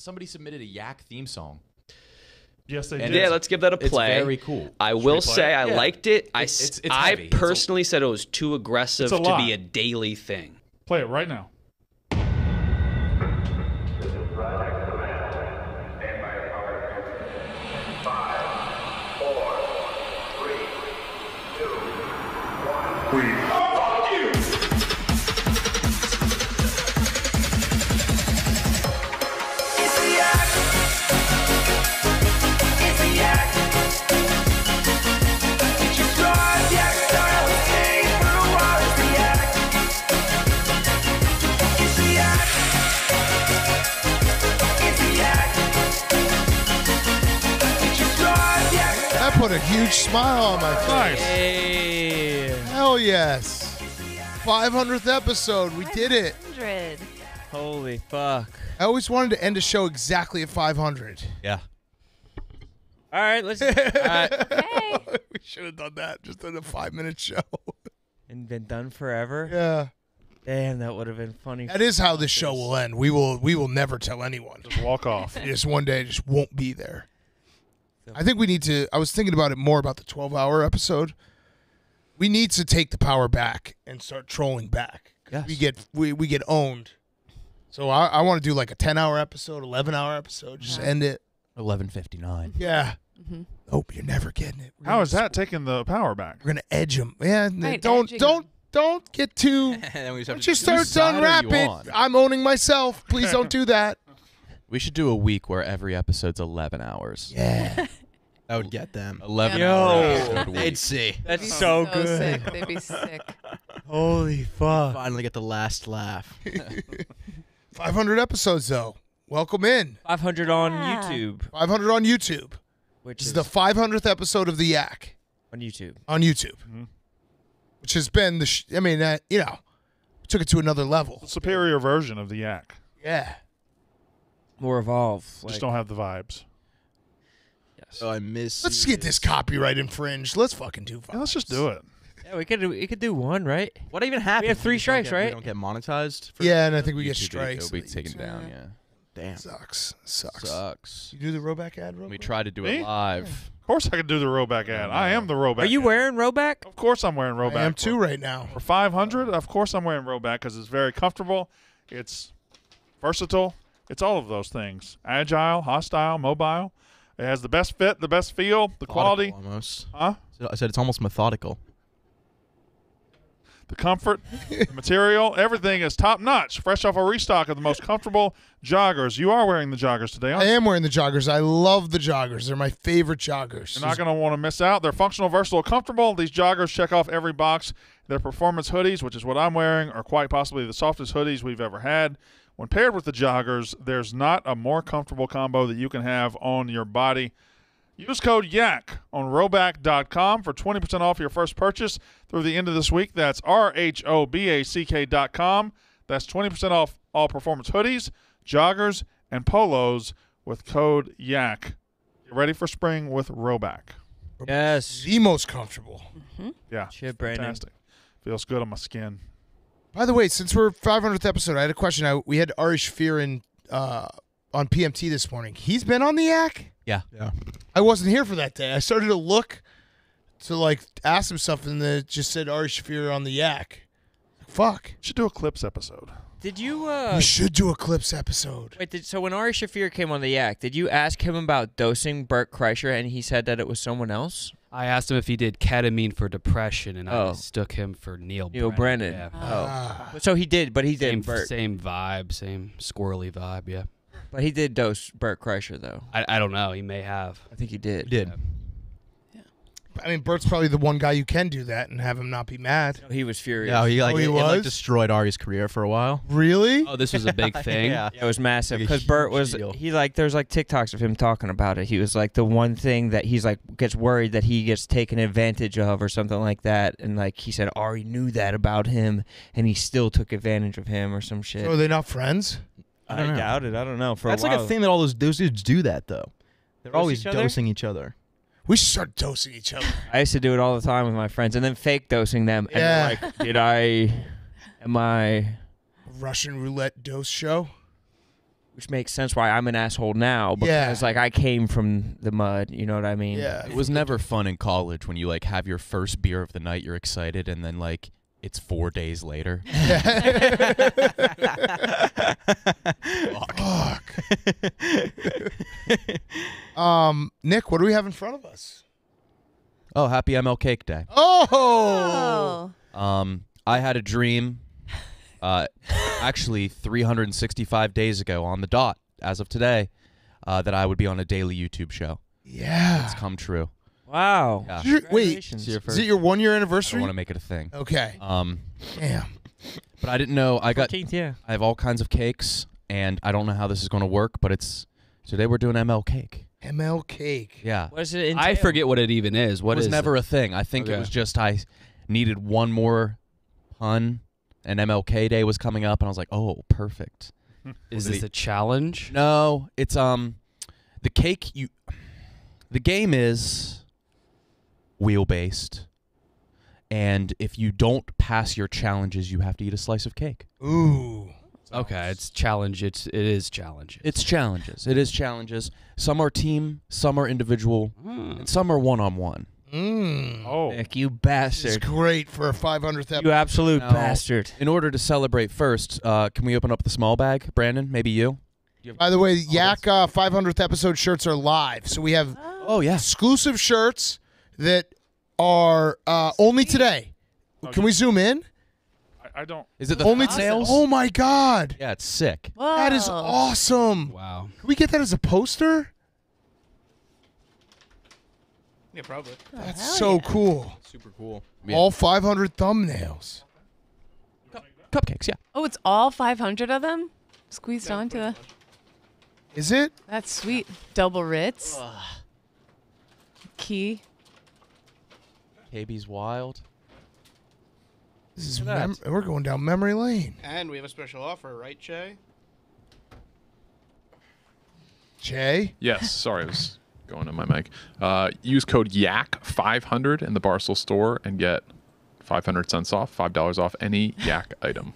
somebody submitted a Yak theme song. Yes, they did. Yeah, let's give that a play. It's very cool. I will say I liked it. I personally said it was too aggressive to be a daily thing. Play it right now. Put a huge smile on my face. Nice. Hey. Hell yes. 500th episode. We did it. 500. Holy fuck. I always wanted to end a show exactly at 500. Yeah. All right. Let's. Hey. We should have done that. Just done a 5-minute show. And been done forever. Yeah. Damn, that would have been funny. That is how this show will end. We will never tell anyone. Just walk off. Just one day, just won't be there. I think we need to, I was thinking about it more about the 12-hour episode. We need to take the power back and start trolling back. Yes. We get owned. So I want to do like a 10-hour episode, 11-hour episode, just end it. 11:59. Yeah. Mm-hmm. Nope, you're never getting it. How is that taking the power back? We're going to edge them. Yeah, right, don't get too, once you start to unwrap it, I'm owning myself. Please don't do that. We should do a week where every episode's 11 hours. Yeah. That would get them. 11 hours. They'd see. That's so good. Sick. They'd be sick. Holy fuck. Finally get the last laugh. 500 episodes, though. Welcome in. 500 on YouTube. 500 on YouTube. Which is the 500th episode of The Yak. On YouTube. On YouTube. Mm-hmm. Which has been, the you know, took it to another level. The superior version of The Yak. Yeah. More evolved. Like, just don't have the vibes. Yes. Oh, I miss. Let's get this copyright infringed. Let's fucking do vibes. Yeah, let's just do it. Yeah, we could do one, right? What even happened? We have 3 strikes, right? We don't get monetized. For and I think we get strikes. It'll be taken down. Yeah. Damn. Sucks. You do the Rhoback ad. We tried to do it live. Yeah. Of course, I could do the Rhoback ad. I am the Rhoback. Are you wearing Rhoback? Of course, I'm wearing Rhoback. I am too right now. For 500, of course, I'm wearing Rhoback because it's very comfortable. It's versatile. It's all of those things. Agile, hostile, mobile. It has the best fit, the best feel, the quality. Almost. Huh? I said it's almost methodical. The comfort, the material, everything is top notch. Fresh off a restock of the most comfortable joggers. You are wearing the joggers today, aren't you? I am wearing the joggers. I love the joggers. They're my favorite joggers. You're not going to want to miss out. They're functional, versatile, comfortable. These joggers check off every box. Their performance hoodies, which is what I'm wearing, are quite possibly the softest hoodies we've ever had. When paired with the joggers, there's not a more comfortable combo that you can have on your body. Use code YAK on Rhoback.com for 20% off your first purchase through the end of this week. That's RHOBACK.com. That's 20% off all performance hoodies, joggers, and polos with code YAK. Get ready for spring with Rhoback. Yes. The most comfortable. Mm-hmm. Yeah. Shit, Brandon. Fantastic. Feels good on my skin. By the way, since we're 500th episode, I had a question. We had Ari Shafir on PMT this morning. He's been on the Yak? Yeah. I wasn't here for that day. I started to look to, like, ask him stuff, and then it just said Ari Shafir on the Yak. Fuck. Should do a clips episode. Did you... We should do a clips episode. Wait, so when Ari Shafir came on the Yak, did you ask him about dosing Bert Kreischer, and he said that it was someone else? I asked him if he did ketamine for depression, and I mistook him for Neil Brennan. Yeah. Oh. So he did, but he did Bert. Same vibe, same squirrely vibe, yeah. But he did dose Bert Kreischer, though. I don't know. He may have. I think he did. He did. Yeah. I mean, Bert's probably the one guy you can do that and have him not be mad. He was furious. No, he destroyed Ari's career for a while. Really? Oh, this was a big thing? Yeah, it was massive. Because Bert was, there's like TikToks of him talking about it. He was like the one thing that he's like, gets worried that he gets taken advantage of or something like that. And like he said, Ari knew that about him and he still took advantage of him or some shit. So are they not friends? I doubt it. I don't know. That's like a thing that all those dudes do that, though. They're always dosing each other. We should start dosing each other. I used to do it all the time with my friends, and then fake dosing them. Yeah. And like, am I... Russian roulette dose show? Which makes sense why I'm an asshole now, because like I came from the mud, you know what I mean? Yeah. It was never fun in college when you like have your first beer of the night, you're excited, and then like it's 4 days later. Fuck. Nick, what do we have in front of us? Oh, happy MLK Day. Oh. I had a dream. Actually 365 days ago on the dot, as of today, that I would be on a daily YouTube show. Yeah. It's come true. Wow. Yeah. Wait, is it your 1 year anniversary? I want to make it a thing. Okay. Damn. But I didn't know. I got. 14th, yeah. I have all kinds of cakes, and I don't know how this is going to work, but it's. Today we're doing ML Cake. ML Cake. Yeah. What does it entail? I forget what it even is. What is it? It was never a thing. I think it was just I needed one more pun. And MLK Day was coming up, and I was like, "Oh, perfect." Is this a challenge? No, it's the cake. The game is wheel based, and if you don't pass your challenges, you have to eat a slice of cake. Ooh. Okay, it's challenge. It is challenges. It's challenges. It is challenges. Some are team, some are individual, and some are one-on-one. Mm. Oh, Nick, you bastard! It's great for a 500th episode. You absolute bastard! In order to celebrate, first, can we open up the small bag, Brandon? Maybe you. By the way, Yak 500th episode shirts are live, so we have exclusive shirts that are only today. Okay. Can we zoom in? I don't. Is it the only sales? Oh my god! Yeah, it's sick. Whoa. That is awesome! Wow. Can we get that as a poster? Yeah, probably. That's so cool. Super cool. Yeah. All 500 thumbnails. Cupcakes, yeah. Oh, it's all 500 of them? Squeezed onto the... Is it? That's sweet. Double Ritz. Ugh. Key. KB's wild. This is we're going down memory lane. And we have a special offer, right, Che? Che? Yes, sorry, it was... going on my mic. Use code YAK500 in the Barstool store and get 500 cents off, $5 off any Yak item.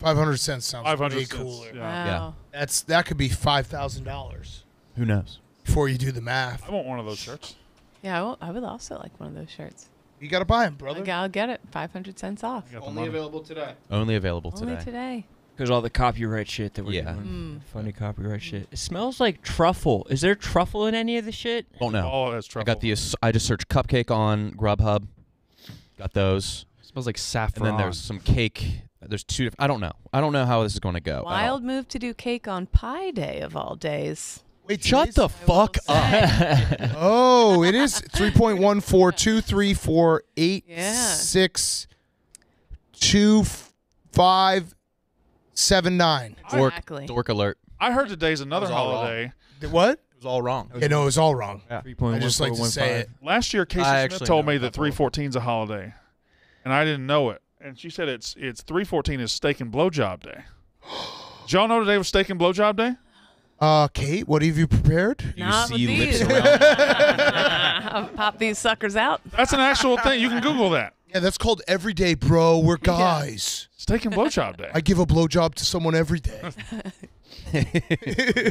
500 cents sounds way cooler. Yeah. Wow. Yeah. That could be $5,000. Who knows? Before you do the math. I want one of those shirts. Yeah, I would also like one of those shirts. You got to buy them, brother. I'll get it. 500 cents off. Only available today. Only available today. Only today. Because all the copyright shit that we're doing. Funny copyright shit. It smells like truffle. Is there truffle in any of the shit? Oh, no. Oh, that's truffle. I just searched cupcake on Grubhub. Got those. It smells like saffron. And then there's some cake. There's two. I don't know. I don't know how this is going to go. Wild move to do cake on Pie Day of all days. Wait, shut the fuck up. Oh, it is 3.1423486257.9. Exactly. Dork alert. I heard today's another holiday. What? It was all wrong. Yeah, no, it was all wrong. Yeah. I just like to say it. Last year, Casey Smith told me that 314's a holiday, and I didn't know it. And she said it's 314 is steak and blowjob day. Did y'all know today was steak and blowjob day? Kate, what have you prepared? Not you see with lips these. I'll pop these suckers out. That's an actual thing. You can Google that. Yeah, that's called everyday, bro. We're guys. Yeah. Steak and blowjob day. I give a blowjob to someone every day.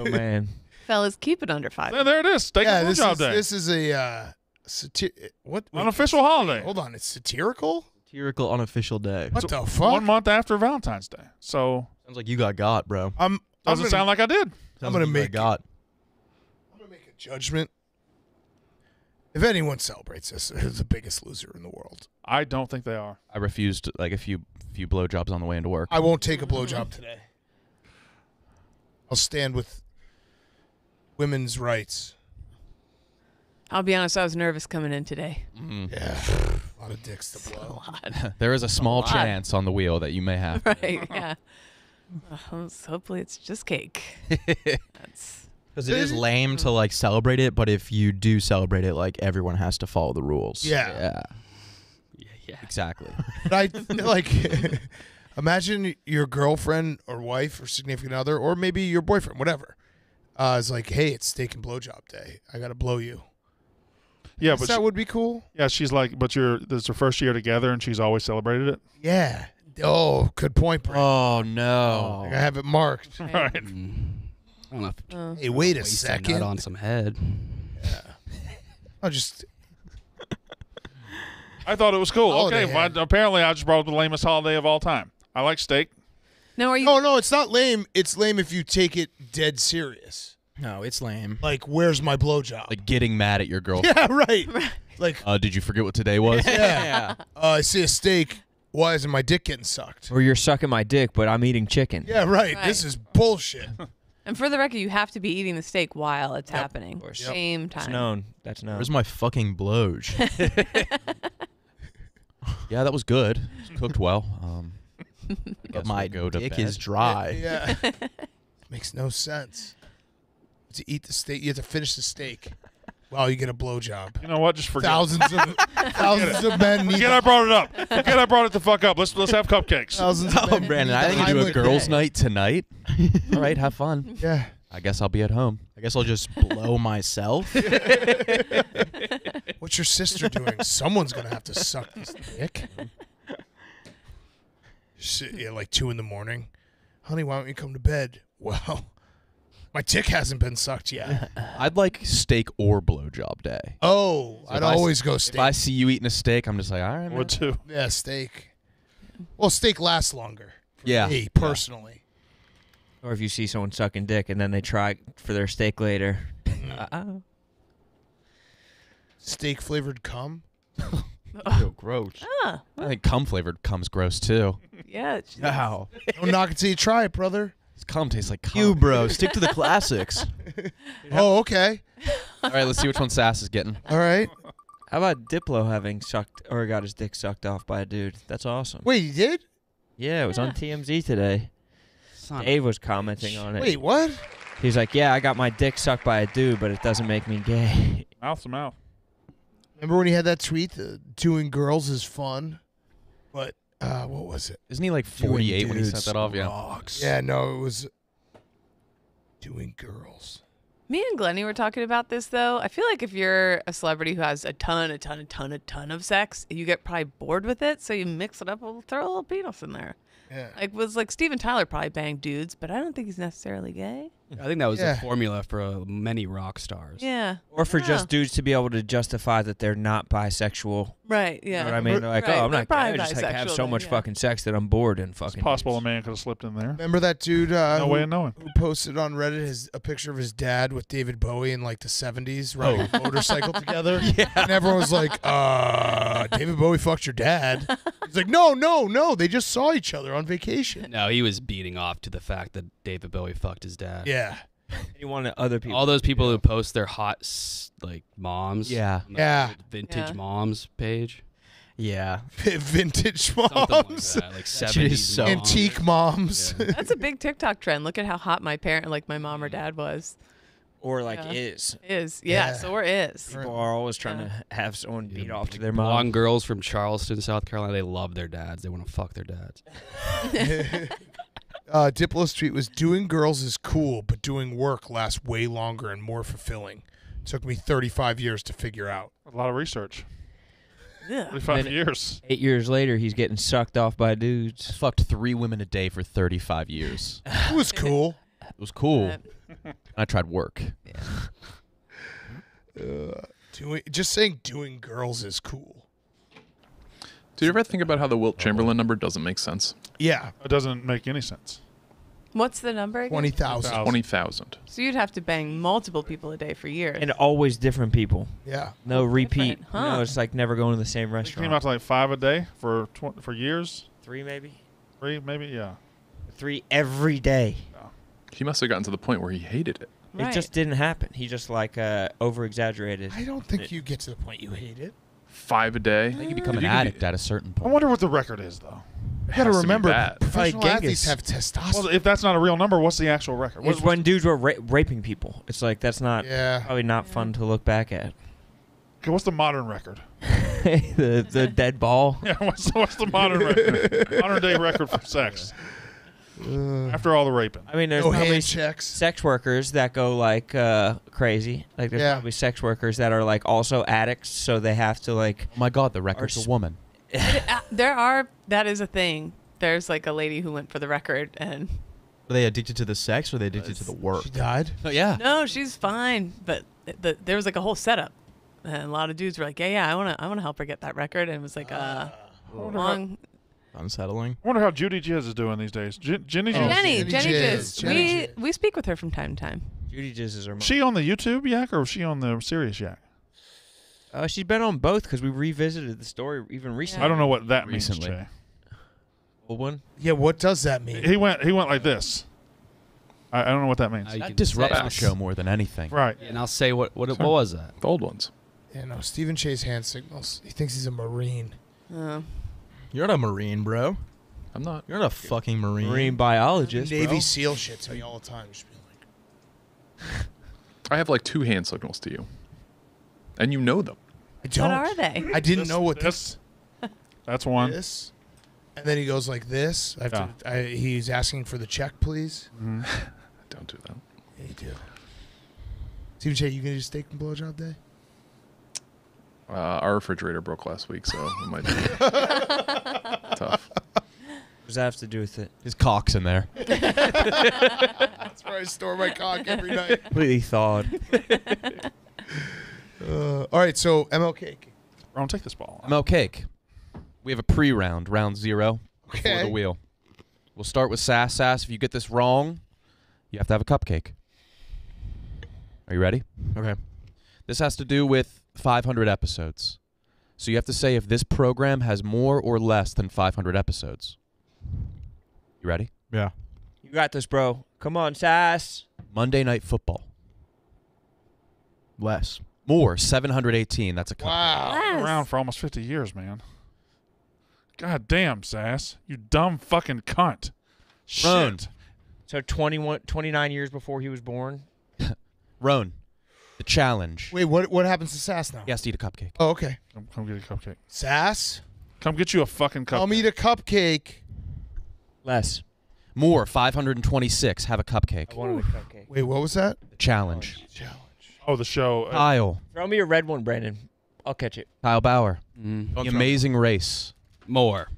Oh, man. Fellas, keep it under 5. Yeah, there it is. Steak and blowjob day. This is a what? Unofficial holiday. Hold on. It's satirical? Satirical unofficial day. What the fuck? 1 month after Valentine's Day. So sounds like you got, bro. Doesn't sound like I did. I'm going to make a judgment. If anyone celebrates this, they're the biggest loser in the world. I don't think they are. I refused like a few blowjobs on the way into work. I won't take a blowjob today. I'll stand with women's rights. I'll be honest, I was nervous coming in today. Mm-hmm. Yeah. A lot of dicks to blow. There is a small chance on the wheel that you may have. Right, yeah. Well, hopefully it's just cake. That's... Because it is lame to like celebrate it, but if you do celebrate it, like everyone has to follow the rules. Yeah, yeah. Exactly. But I like imagine your girlfriend or wife or significant other, or maybe your boyfriend, whatever, is like, "Hey, it's steak and blowjob day. I gotta blow you." Yeah, but that would be cool. Yeah, she's like, "But this is her first year together, and she's always celebrated it." Yeah. Oh, good point, Brent. Oh no, like, I have it marked. All right. I don't know if hey, wait a second. On some head. Yeah. I just. I thought it was cool. Holiday okay, well, apparently I just brought up the lamest holiday of all time. I like steak. Now are you? Oh no, it's not lame. It's lame if you take it dead serious. No, it's lame. Like, where's my blowjob? Like getting mad at your girlfriend. Yeah, right. Like, did you forget what today was? Yeah. I see a steak. Why isn't my dick getting sucked? Or you're sucking my dick, but I'm eating chicken. Yeah, right. This is bullshit. And for the record, you have to be eating the steak while it's happening. Of course. Same time. That's known. That's known. Where's my fucking bloge? Yeah, that was good. It was cooked well. But my dick is dry. Yeah. Makes no sense. To eat the steak, you have to finish the steak. Wow, you get a blowjob. You know what? Just forget. Thousands of men need. Forget I brought it up. Forget I brought it the fuck up. Let's have cupcakes. Thousands of men. Brandon, I think you do a girls' night tonight. All right, have fun. Yeah. I guess I'll be at home. I guess I'll just blow myself. What's your sister doing? Someone's gonna have to suck this dick. Yeah, like 2 in the morning. Honey, why don't you come to bed? Well. My dick hasn't been sucked yet. I'd like steak or blowjob day. Oh, so I'd always go steak. If I see you eating a steak, I'm just like, all right, man. Or two. Yeah, steak. Well, steak lasts longer. Yeah. Me, personally. Yeah. Or if you see someone sucking dick and then they try for their steak later. Uh-oh. Steak-flavored cum? So gross. I think cum-flavored cum's gross, too. Yeah. Wow. Don't knock it till you try it, brother. Cum tastes like cum. You, bro. Stick to the classics. Oh, okay. All right, let's see which one Sass is getting. All right. How about Diplo having sucked or got his dick sucked off by a dude? That's awesome. Wait, he did? Yeah, it was on TMZ today. Dave was commenting on it. Wait, what? He's like, yeah, I got my dick sucked by a dude, but it doesn't make me gay. Mouth to mouth. Remember when he had that tweet, doing girls is fun, but... what was it? Isn't he like 48 when he sent that off? Yeah. Yeah, no, it was doing girls. Me and Glennie were talking about this, though. I feel like if you're a celebrity who has a ton of sex, you get probably bored with it, so you mix it up and throw a little penis in there. Yeah. Like, was like Steven Tyler probably banged dudes, but I don't think he's necessarily gay. I think that was a formula for many rock stars. Yeah. Or for just dudes to be able to justify that they're not bisexual. Right, yeah. You know what I mean? They're like, oh, I'm not gay. I just like, have so much fucking sex that I'm bored and fucking. It's possible a man could have slipped in there. Remember that dude no way of knowing. Who posted on Reddit a picture of his dad with David Bowie in like the 70s riding a motorcycle together? Yeah. And everyone was like, David Bowie fucked your dad. He's like, no, no, no. They just saw each other on vacation. No, he was beating off to the fact that David Bowie fucked his dad. Yeah. He wanted other people. All those people who post their hot like moms. Yeah. Yeah. Vintage moms page. Yeah. Vintage moms. Something like 70s so antique moms. Yeah. That's a big TikTok trend. Look at how hot my parent, like my mom or dad was. Or like is. Is. Yeah, yeah. So or is. People are always trying to have someone beat off to their mom. Blonde girls from Charleston, South Carolina, they love their dads. They want to fuck their dads. Diplo's tweet was, doing girls is cool, but doing work lasts way longer and more fulfilling. It took me 35 years to figure out. A lot of research. Yeah. 35 years. 8 years later, he's getting sucked off by dudes. I fucked 3 women a day for 35 years. It was cool. It was cool. I tried work. Yeah. Just saying doing girls is cool. Do you ever think about how the Wilt Chamberlain number doesn't make sense? Yeah. It doesn't make any sense. What's the number again? 20,000. 20,000. So you'd have to bang multiple people a day for years. And always different people. Yeah. No repeat. Huh. No, it's like never going to the same restaurant. It came out to like 5 a day for years. 3 maybe, yeah. 3 every day. Yeah. He must have gotten to the point where he hated it. Right. It just didn't happen. He just like over-exaggerated. I don't think you get to the point you hate it. 5 a day. I think you become an addict at a certain point. I wonder what the record is, though. You got to remember, professional athletes have testosterone. Well, if that's not a real number, what's the actual record? It's when dudes were raping people. It's like that's not probably not fun to look back at. Okay, what's the modern record? the dead ball. Yeah, what's the modern record? Modern day record for sex. After all the raping. I mean, there's probably sex workers that go like crazy. Like there's probably sex workers that are like also addicts, so they have to like. Oh my God, the record's a woman. There are. That is a thing. There's like a lady who went for the record and Are they addicted to the sex or are they addicted to the work? She died? Oh, yeah. No, she's fine. But there was like a whole setup. And a lot of dudes were like, yeah, I wanna help her get that record. And it was like long... Unsettling. I wonder how Judy Jizz is doing these days. Jenny Jizz. We speak with her from time to time. Judy Jizz is her mom. She on the YouTube Yak or was she on the Serious Yak? She's been on both because we revisited the story even recently. Yeah. I don't know what that means, Jay. Yeah, what does that mean? He went like this. I don't know what that means. That disrupts the show more than anything. Right. Yeah. And I'll say what was that? The old ones. Yeah, no, Steven Cheah's hand signals. He thinks he's a Marine. You're not a Marine, bro. I'm not. You're not a fucking Marine. Marine biologist, Navy SEAL shit to me all the time. Just be like. I have like 2 hand signals to you. And you know them. I don't. What are they? I didn't know what this. That's one. This. And then he goes like this. I have to, he's asking for the check, please. Mm-hmm. Don't do that. Yeah, you do. Steven Cheah, you gonna do steak and blowjob day? Our refrigerator broke last week, so it might be tough. What does that have to do with it? His cock's in there. That's where I store my cock every night. Completely thawed. All right, so ML Cake. Ron, take this ball. ML Cake. We have a pre-round, round 0, before the wheel. We'll start with Sass. Sass, if you get this wrong, you have to have a cupcake. Are you ready? Okay. This has to do with 500 episodes. So you have to say if this program has more or less than 500 episodes. You ready? Yeah. You got this, bro. Come on, Sass. Monday Night Football. Less. More. 718. That's a cupcake. Wow. Less. Been around for almost 50 years, man. God damn, Sass. You dumb fucking cunt. Rone. Shit. So 29 years before he was born. Rone. The challenge. Wait, what happens to Sass now? He has to eat a cupcake. Oh, okay. Come get a cupcake. Sass? Come get you a fucking cupcake. Come eat a cupcake. Less. More. 526. Have a cupcake. I wanted a cupcake. Wait, what was that? The challenge. Challenge. Oh, the show. Kyle. Throw me a red one, Brandon. I'll catch it. Kyle Bauer. The Amazing Race. More.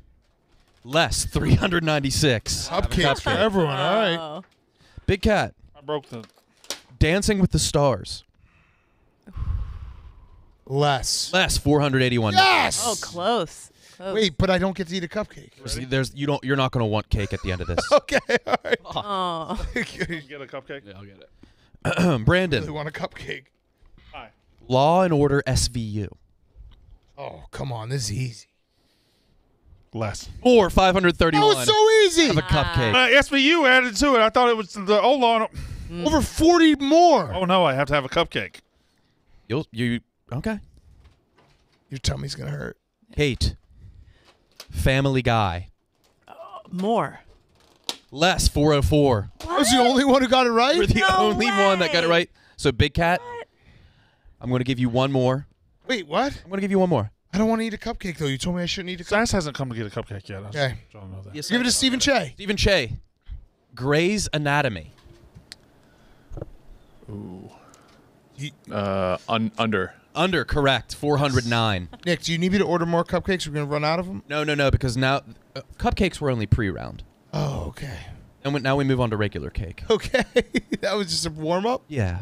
Less. 396. Cupcakes for everyone. All right. Oh. Big Cat. I broke the... Dancing with the Stars. Less. Less. 481. Yes. Oh, close. Wait, but I don't get to eat a cupcake. Ready? You're not going to want cake at the end of this. Okay. All right. Oh. Get a cupcake? Yeah, I'll get it. Brandon. I really want a cupcake. Hi. Law and Order SVU. Oh, come on. This is easy. Less. Or 531. That was so easy. Have a cupcake. SVU added to it. I thought it was the old Law and Order. Over 40 more. Oh, no. I have to have a cupcake. Okay. Your tummy's going to hurt. 8. Family Guy. More. Less. 404. What? I was the only one who got it right? You're the only one that got it right. So, Big Cat, I'm going to give you one more. Wait, what? I'm going to give you one more. I don't want to eat a cupcake, though. You told me I shouldn't eat a cupcake. Sass hasn't come to get a cupcake yet. Okay. I don't know that. Yes, give it to Steven Cheah. Steven Cheah. Grey's Anatomy. Ooh. Under. Under, correct. 409. Nick, do you need me to order more cupcakes? We're going to run out of them? No, because now cupcakes were only pre-round. Oh, okay. And now we move on to regular cake. Okay. That was just a warm-up? Yeah.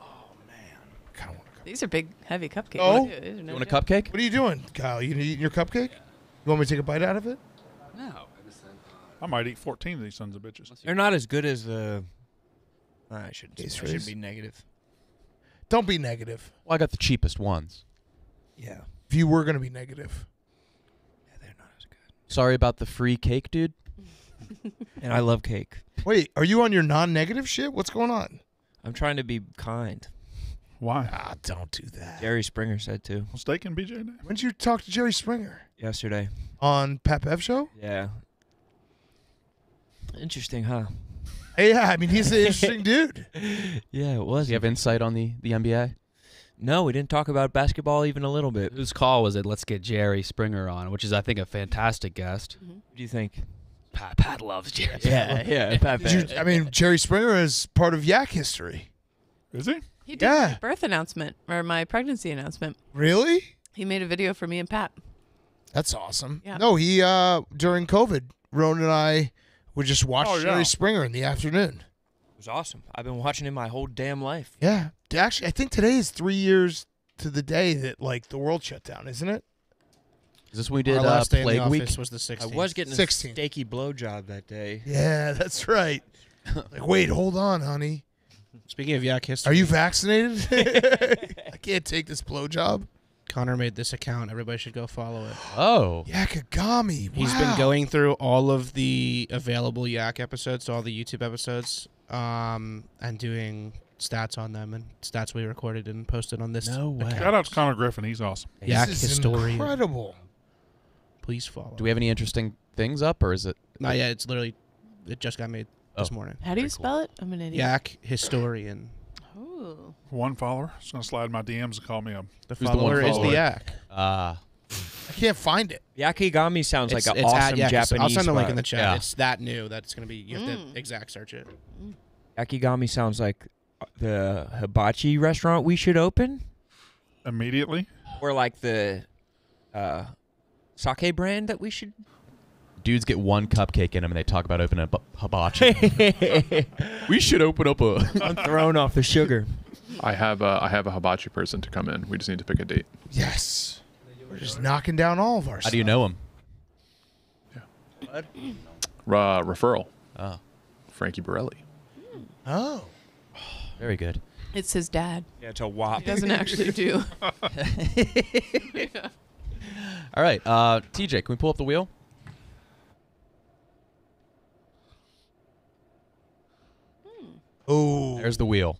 Oh, man. I kind of want a cupcake. These are big, heavy cupcakes. Oh? You want a cupcake? What are you doing, Kyle? You eating your cupcake? Yeah. You want me to take a bite out of it? No. I might eat 14 of these sons of bitches. They're not as good as the... I shouldn't say that. I should be negative. Don't be negative. Well, I got the cheapest ones. Yeah. If you were going to be negative. Yeah, they're not as good. Sorry about the free cake, dude. And I love cake. Wait, are you on your non-negative shit? What's going on? I'm trying to be kind. Why? Ah, don't do that. Jerry Springer said to. Mistaken, BJ. When did you talk to Jerry Springer? Yesterday. On Pat Bev Show? Yeah. Interesting, huh? Yeah, I mean, he's an interesting dude. Yeah, it was. Do you have insight on the NBA? No, we didn't talk about basketball even a little bit. Whose call was it? Let's get Jerry Springer on, which is, I think, a fantastic guest. Mm-hmm. What do you think? Pat loves Jerry. Yeah. I mean, Jerry Springer is part of Yak history. Is he? He did my birth announcement, or my pregnancy announcement. Really? He made a video for me and Pat. That's awesome. Yeah. No, he, during COVID, Rone and I... would just watch Jerry Springer in the afternoon. It was awesome. I've been watching him my whole damn life. Yeah. Actually, I think today is 3 years to the day that, like, the world shut down, isn't it? Is this when we did Plague Week? Was the 16th. I was getting a steaky blowjob that day. Yeah, that's right. Like, wait, hold on, honey. Speaking of yak history. Are you vaccinated? I can't take this blowjob. Connor made this account. Everybody should go follow it. Oh. Yakigami. Wow. He's been going through all of the available yak episodes, all the YouTube episodes, and doing stats on them and stats we recorded and posted on this. No way. Shout out to Connor Griffin. He's awesome. Yak historian. Incredible. Please follow. Do we have any interesting things up, or is it? Not yet. It's literally, it just got made this morning. How do you spell it? I'm an idiot. Yak historian. Ooh. One follower. It's going to slide my DMs and call me up. The follower is the yak. I can't find it. Yakigami sounds like an awesome Japanese. I'll send a link in the chat. Yeah. It's that new. That's going to be, you have to exact search it. Yakigami sounds like the hibachi restaurant we should open. Immediately? Or like the sake brand that we should... Dudes get one cupcake in them and they talk about opening up a hibachi. We should open up a... I'm thrown off the sugar. I have a hibachi person to come in. We just need to pick a date. Yes. We're just knocking down all of our stuff. How do you know him? Yeah. What? Referral. Oh. Frankie Borelli. Oh. Very good. It's his dad. Yeah, it's a wop. He doesn't actually do. Yeah. All right. TJ, can we pull up the wheel? Oh, there's the wheel.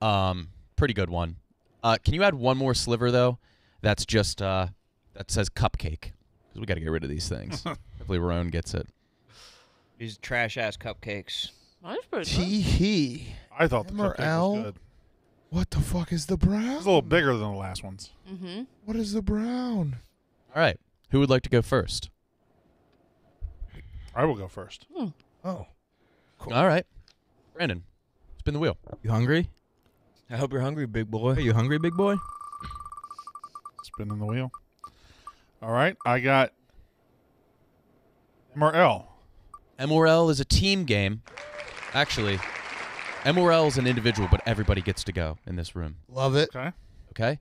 Okay. Pretty good one. Can you add one more sliver though? That's just that says cupcake, because we got to get rid of these things. Hopefully, Rone gets it. These trash ass cupcakes. That's pretty good. I thought the cupcake was good. What the fuck is the brown? It's a little bigger than the last ones. Mm-hmm. What is the brown? All right. Who would like to go first? I will go first. Hmm. Oh. Cool. All right. Brandon, spin the wheel. You hungry? I hope you're hungry, big boy. Are you hungry, big boy? Spinning the wheel. All right, I got MRL. MRL is a team game. Actually, MRL is an individual, but everybody gets to go in this room. Love it. Okay. Okay.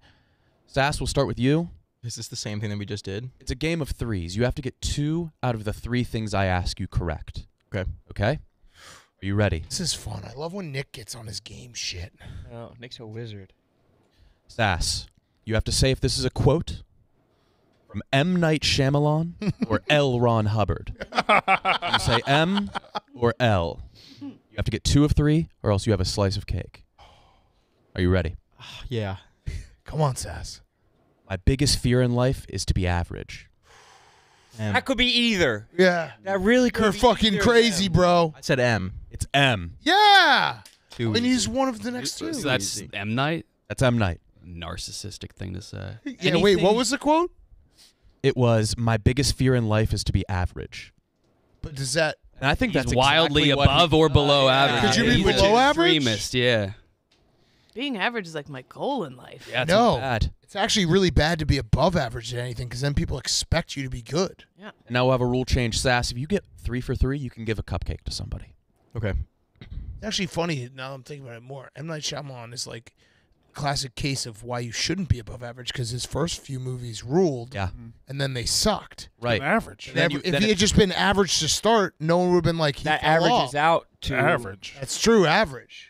Sass, we'll start with you. Is this the same thing that we just did? It's a game of threes. You have to get 2 out of the 3 things I ask you correct. Okay. Okay? Are you ready? This is fun. I love when Nick gets on his game shit. Oh, Nick's a wizard. Sass, you have to say if this is a quote from M. Night Shyamalan or L. Ron Hubbard. You say M or L. You have to get 2 of 3 or else you have a slice of cake. Are you ready? Yeah. Come on, Sass. My biggest fear in life is to be average. M. That could be either. Yeah. That really could be fucking crazy, bro. I said M. It's M. Yeah. Too and he's one of the next two. So that's easy. M. Night? That's M. Night. Narcissistic thing to say. Yeah, wait, what was the quote? It was, my biggest fear in life is to be average. But does that... And I think that's wildly exactly above or below average. Could you be below average? Extremist, yeah. Being average is like my goal in life. Yeah, it's bad. It's actually really bad to be above average at anything, because then people expect you to be good. Yeah. And now we'll have a rule change, Sass. If you get 3 for 3, you can give a cupcake to somebody. Okay. It's actually funny, now that I'm thinking about it more. M. Night Shyamalan is like a classic case of why you shouldn't be above average, because his first few movies ruled, and then they sucked. Right. Average. If he had just been average to start, no one would have been like, he averages out to average. That's true, average.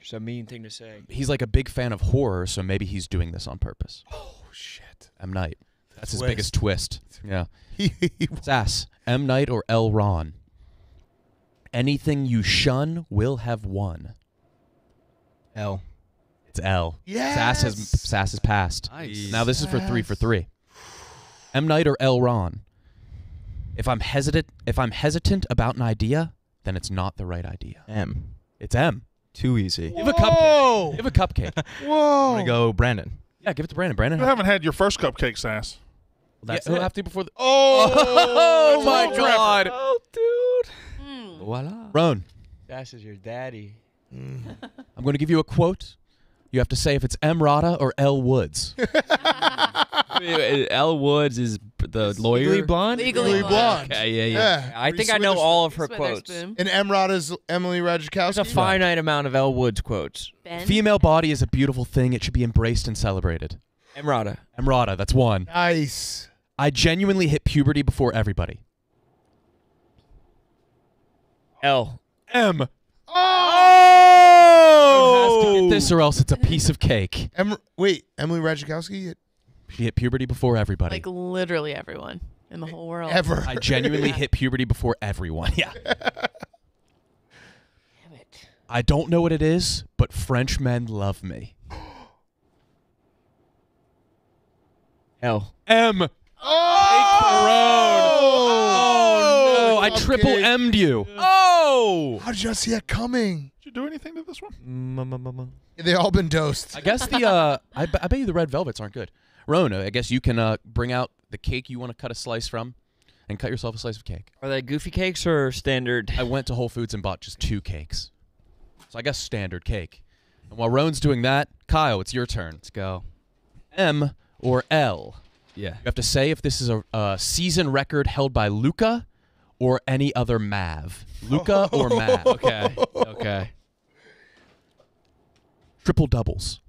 It's a mean thing to say. He's like a big fan of horror, so maybe he's doing this on purpose. Oh, shit. M. Night. That's his biggest twist. Yeah. Sass, M. Night or L. Ron? Anything you shun will have won. L. It's L. Yes! Sass has passed. Nice. Now this is for 3 for 3. M. Night or L. Ron? If I'm hesitant about an idea, then it's not the right idea. M. It's M. Too easy. Whoa. Give a cupcake. Give a cupcake. Whoa. I'm going to go Brandon. Yeah, give it to Brandon. Brandon. You haven't had your first cupcake, Sass. Well, that's it. Have to before the... Oh, my God. Oh, dude. Mm. Voila. Rone. Sass is your daddy. Mm. I'm going to give you a quote You have to say if it's M. Rata or L. Woods. L. Woods is the lawyer. Legally Blonde? Legally Blonde. Okay, yeah. I think I know all of her quotes. And M. Rata's Emily Ratajkowski. There's a finite amount of L. Woods quotes. Ben? Female body is a beautiful thing. It should be embraced and celebrated. M. Rata. M. Rata, that's one. Nice. I genuinely hit puberty before everybody. L. M. Oh! You have to get this or else it's a piece of cake. Wait, Emily Ratajkowski? She hit puberty before everybody. Like literally everyone in the whole world. Ever. I genuinely hit puberty before everyone. Yeah. Damn it. I don't know what it is, but French men love me. L. M. Oh! I triple M'd you. Oh! How did you see that coming? Did you do anything to this one? They all been dosed. I guess the I bet you the red velvets aren't good. Rone, I guess you can bring out the cake you want to cut a slice from, and cut yourself a slice of cake. Are they Goofy cakes or standard? I went to Whole Foods and bought just 2 cakes, so I guess standard cake. And while Rone's doing that, Kyle, it's your turn. Let's go. M. Or L. Yeah. You have to say if this is a season record held by Luka or any other Mav. Luka or Mav. Okay. Okay. Triple doubles.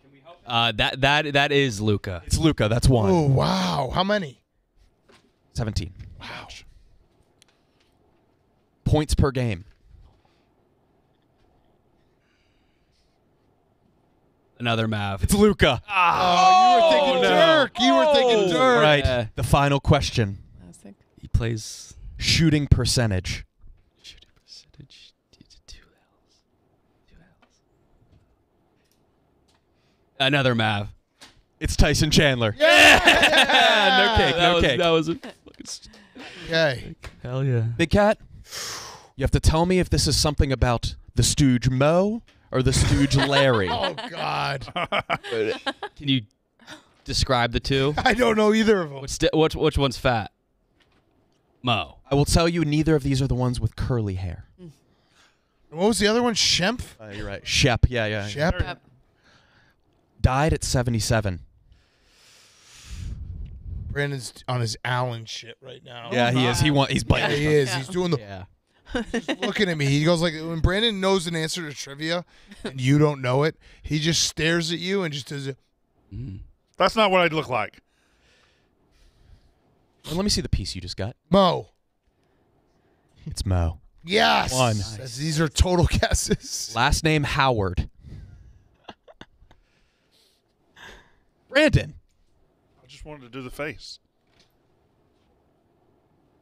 Can we help? That is Luka. It's Luka. That's one. Oh wow! How many? 17. Wow. Points per game. Another Mav. It's Luka. Oh, you were thinking Dirk. You were thinking Dirk. Right. Yeah. The final question. Classic. He plays shooting percentage. Shooting percentage. 2 L's. 2 L's. Another Mav. It's Tyson Chandler. Yeah. No cake. That was a fucking cake. Hell yeah. Big Cat, you have to tell me if this is something about the Stooge Moe or the Stooge Larry. Oh, God. Can you describe the two? I don't know either of them. Which one's fat? Mo. I will tell you neither of these are the ones with curly hair. What was the other one? Shemp? You're right. Shep. Yeah. Shep. Died at 77. Brandon's on his Allen shit right now. Yeah, he is. He's biting. Yeah, he is. He's doing the... Yeah. Just looking at me, he goes like, when Brandon knows an answer to trivia and you don't know it, he just stares at you and just does it. That's not what I'd look like. Well, let me see the piece you just got. Mo. It's Mo. Yes. One. Nice. These are total guesses. Last name Howard. Brandon. I just wanted to do the face.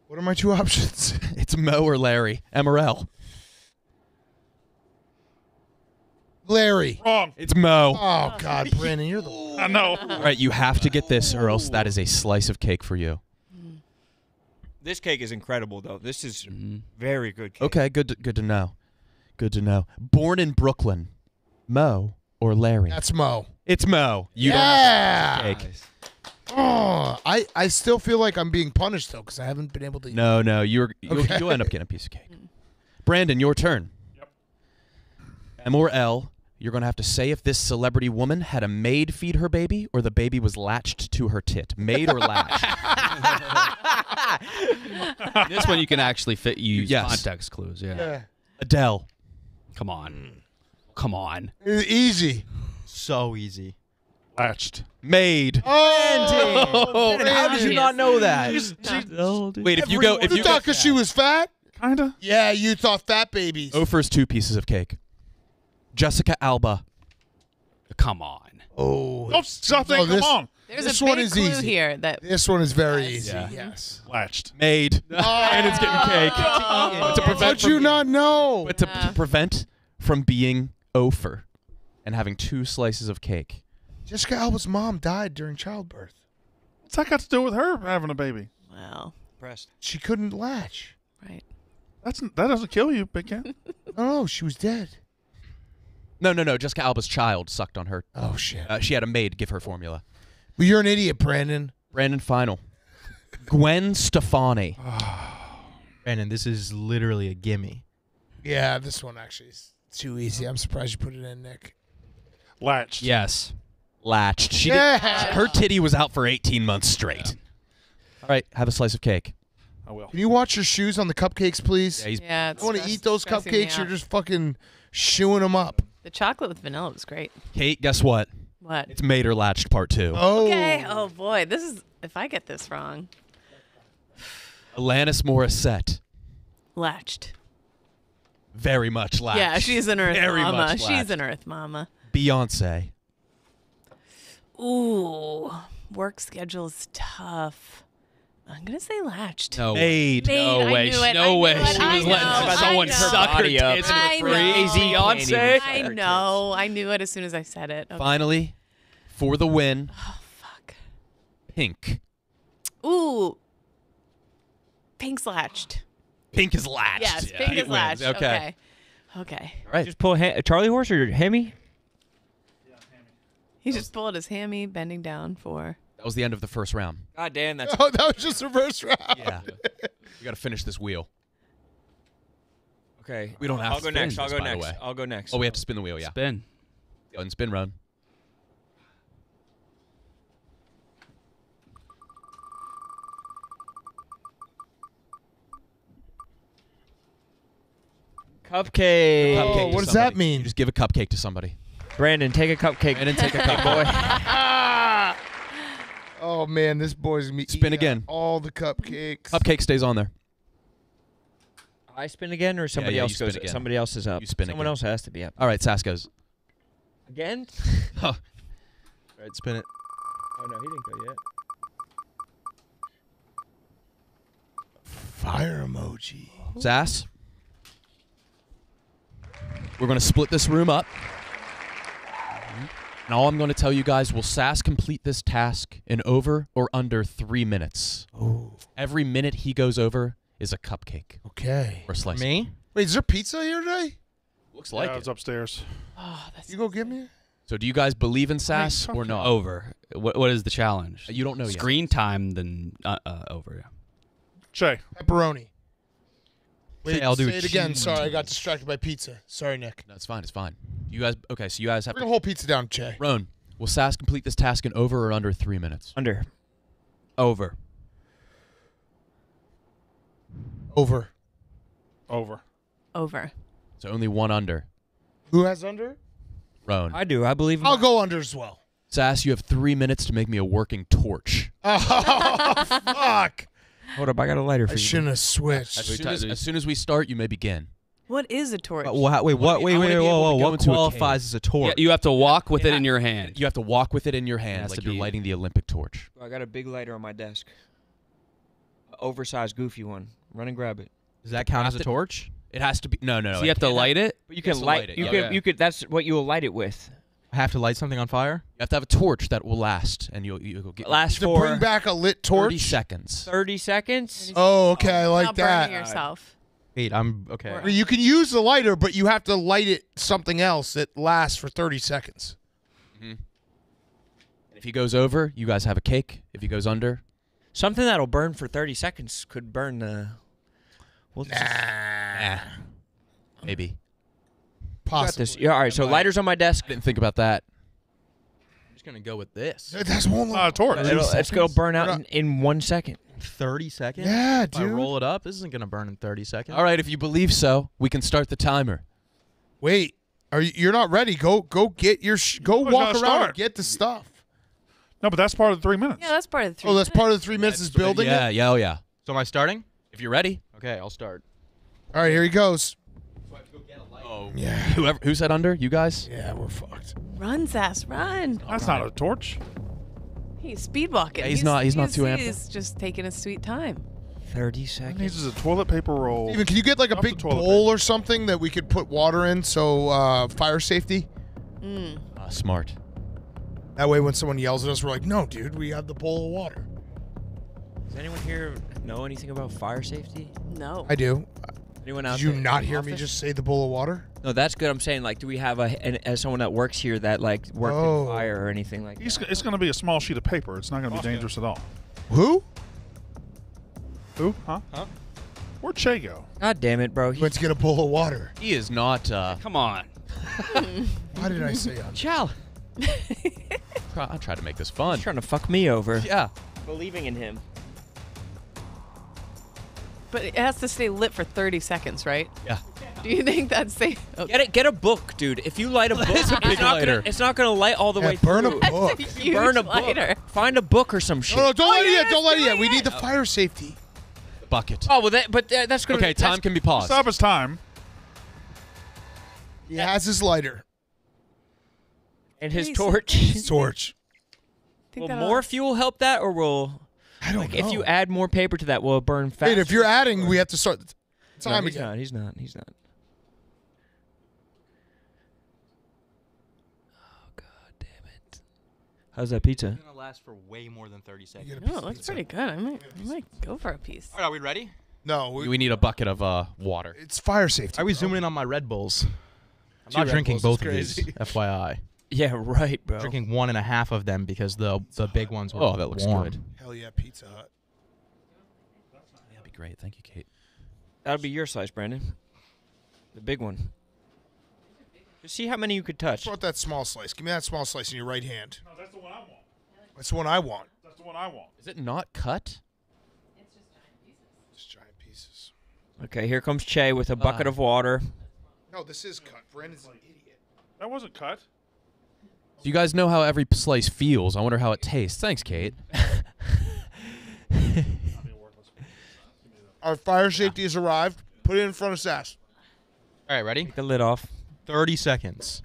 What are my two options? It's Mo or Larry. M or L. Larry. Wrong. It's Mo. Oh, God, Brandon, you're the worst. I know. All right, you have to get this or else that is a slice of cake for you. This cake is incredible, though. This is very good cake. Okay, good to know. Good to know. Born in Brooklyn, Mo or Larry? That's Mo. It's Mo. You don't have to get this cake. Oh, I still feel like I'm being punished, though, because I haven't been able to... No, you'll end up getting a piece of cake. Brandon, your turn. Yep. M or L, you're going to have to say if this celebrity woman had a maid feed her baby or the baby was latched to her tit. Maid or latched? This one you can actually use context clues. Yeah. Adele. Come on. Easy. So easy. Latched. Maid. Oh, how did you not know that? Wait, if you thought because she was fat, kinda. Yeah, you thought fat babies. Ophir's 2 pieces of cake. Jessica Alba. Come on. Come on. There's a big clue here. This one is very easy. Yes. Latched. Maid. And it's getting cake. But you not know. But to prevent from being Ophir and having 2 slices of cake. Jessica Alba's mom died during childbirth. What's that got to do with her having a baby? Well, she couldn't latch. Right. That doesn't kill you, Big Cat. Oh, she was dead. No. Jessica Alba's child sucked on her. Oh, shit. She had a maid give her formula. Well, you're an idiot, Brandon. Brandon, final. Gwen Stefani. Oh. Brandon, this is literally a gimme. Yeah, this one actually is. too easy. I'm surprised you put it in, Nick. Latched. Yes. Latched. She did, her titty was out for 18 months straight. Yeah. All right, have a slice of cake. I will. Can you watch your shoes on the cupcakes, please? Yeah, I want to eat those cupcakes. You're just fucking shooing them up. The chocolate with vanilla was great. Kate, guess what? What? It's Made or Latched Part 2. Oh. Okay. Oh, boy. This is, if I get this wrong. Alanis Morissette. Latched. Very much latched. Yeah, she's an Earth Mama. She's an Earth Mama. Beyonce. Ooh. Work schedule is tough. I'm going to say latched. No way. No way. No way. She was letting someone suck her tits for crazy Beyonce. I know. I knew it as soon as I said it. Okay. Finally, for the win. Oh, fuck. Pink. Ooh. Pink's latched. Pink is latched. Yes, yeah. Pink is latched. Okay. Okay. All right. Just pull a Charlie horse or your hammy? Yeah, hammy. He just pulled his hammy, bending down for... That was the end of the first round. God damn, that's... Oh, that was just the first round. Yeah. We got to finish this wheel. Okay. We don't have to spin next. I'll go next. I'll go next. Oh, we have to spin the wheel, yeah. Spin. Go and spin, Rone. Cupcake. Oh, what does that mean? You just give a cupcake to somebody. Brandon, take a cupcake. Brandon, take a cupcake, boy. Oh, man, this boy's going to be eating all the cupcakes. Cupcake stays on there. I spin again or somebody else goes? Again. Somebody else is up. You spin Someone else has to be up. All right, Sass goes. Again? All right, spin it. Oh, no, he didn't go yet. Fire emoji. Sass? We're going to split this room up. And all I'm going to tell you guys, will Sass complete this task in over or under 3 minutes? Oh. Every minute he goes over is a cupcake. Okay. Or a slice. Me? Wait, is there pizza here today? Looks like it. It's upstairs. Oh, that's you go get me? So do you guys believe in Sass or not? Over. What is the challenge? You don't know yet. Screen time, then over. Shay. Pepperoni. Wait, I'll do it again. Sorry, I got distracted by pizza. Sorry, Nick. No, it's fine. It's fine. You guys, okay? So you guys have bring the whole pizza down, Che. Rone, will Sass complete this task in over or under 3 minutes? Under. Over. Over. Over. Over. So only one under. Who has under? Rone. I do. I believe. I'll go under as well. Sass, you have 3 minutes to make me a working torch. Oh fuck! Hold up, I got a lighter for you. I shouldn't have switched. As soon as we start, you may begin. What is a torch? Wait, what qualifies as a torch? Yeah, you have to walk with it in your hand. You have to walk with it in your hand like you're lighting the Olympic torch. I got a big lighter on my desk. An oversized, goofy one. Run and grab it. Does that count as a torch? It has to be. No. So you have to light it? But you can light it. That's what you will light it with. Have to light something on fire? You have to have a torch that will last, and you'll get last for to bring back a lit torch. 30 seconds. 30 seconds. Oh, okay, I like that. Burning yourself. Wait, I'm okay. Well, you can use the lighter, but you have to light it something else that lasts for 30 seconds. Mm-hmm. And if he goes over, you guys have a cake. If he goes under, something that'll burn for 30 seconds could burn the. Nah. Maybe. Possibly. Yeah, all right, so lighters on my desk. I didn't think about that. I'm just going to go with this. That's one torch. It's going to burn out in 1 second. 30 seconds? Yeah, dude. If I roll it up, this isn't going to burn in 30 seconds. All right, if you believe so, we can start the timer. Wait, you're not ready. Go get your go walk around and get the stuff. No, but that's part of the 3 minutes. Yeah, that's part of the 3 minutes. Oh, that's part of the 3 minutes is building it? Yeah. So am I starting? If you're ready. Okay, I'll start. All right, here he goes. Oh, yeah. Who said under? You guys? Yeah, we're fucked. Run, Sass, run. That's not a torch. He's speedwalking. Yeah, he's not too amped. He's just taking his sweet time. 30 seconds. He needs a toilet paper roll. Steven, can you get like a big bowl or something that we could put water in so fire safety? Mm. Smart. That way when someone yells at us, we're like, no, dude, we have the bowl of water. Does anyone here know anything about fire safety? No. I do. Did you not hear me just say the bowl of water? No, that's good. I'm saying, like, do we have as someone that works here that, like, worked in fire or anything like that? It's going to be a small sheet of paper. It's not going to be dangerous at all. Who? Huh? Where'd Cheah go? God damn it, bro. Let's get a bowl of water. He is not. Come on. Why did I say that? Chow. I'll try to make this fun. He's trying to fuck me over. Yeah. Believing in him. But it has to stay lit for 30 seconds, right? Yeah. Do you think that's safe? Okay. Get a book, dude. If you light a book, it's not going to light all the way through. Burn a book. Burn a book. Find a book or some shit. No, don't light it yet. Don't light it yet. We need the fire safety bucket. Oh, well, that's going to... Okay, time can be paused. Stop his time. He has his lighter. And his torch. His torch. Will more fuel help that, or will... I don't know. If you add more paper to that, will it burn faster? Wait, if you're adding, we have to start time again. No, he's not. He's not. Oh, God damn it. How's that pizza? It's going to last for way more than 30 seconds. No, it looks pretty good. I might go for a piece. All right, are we ready? No. We need a bucket of water. It's fire safety. Are we zooming in on my Red Bulls? I'm not drinking both of these, FYI. Yeah, right, bro. Drinking 1.5 of them because the big ones were warm. Oh, that looks good. Hell yeah, Pizza Hut. That'd be great. Thank you, Kate. That'd be your size, Brandon. The big one. Just see how many you could touch. What about that small slice? Give me that small slice in your right hand. No, that's the one I want. That's the one I want. That's the one I want. Is it not cut? It's just giant pieces. Just giant pieces. Okay, here comes Cheah with a bucket of water. No, this is cut. Brandon's an idiot. That wasn't cut. Do you guys know how every slice feels? I wonder how it tastes. Thanks, Kate. Our fire safety has arrived. Put it in front of Sass. All right, ready? Take the lid off. 30 seconds.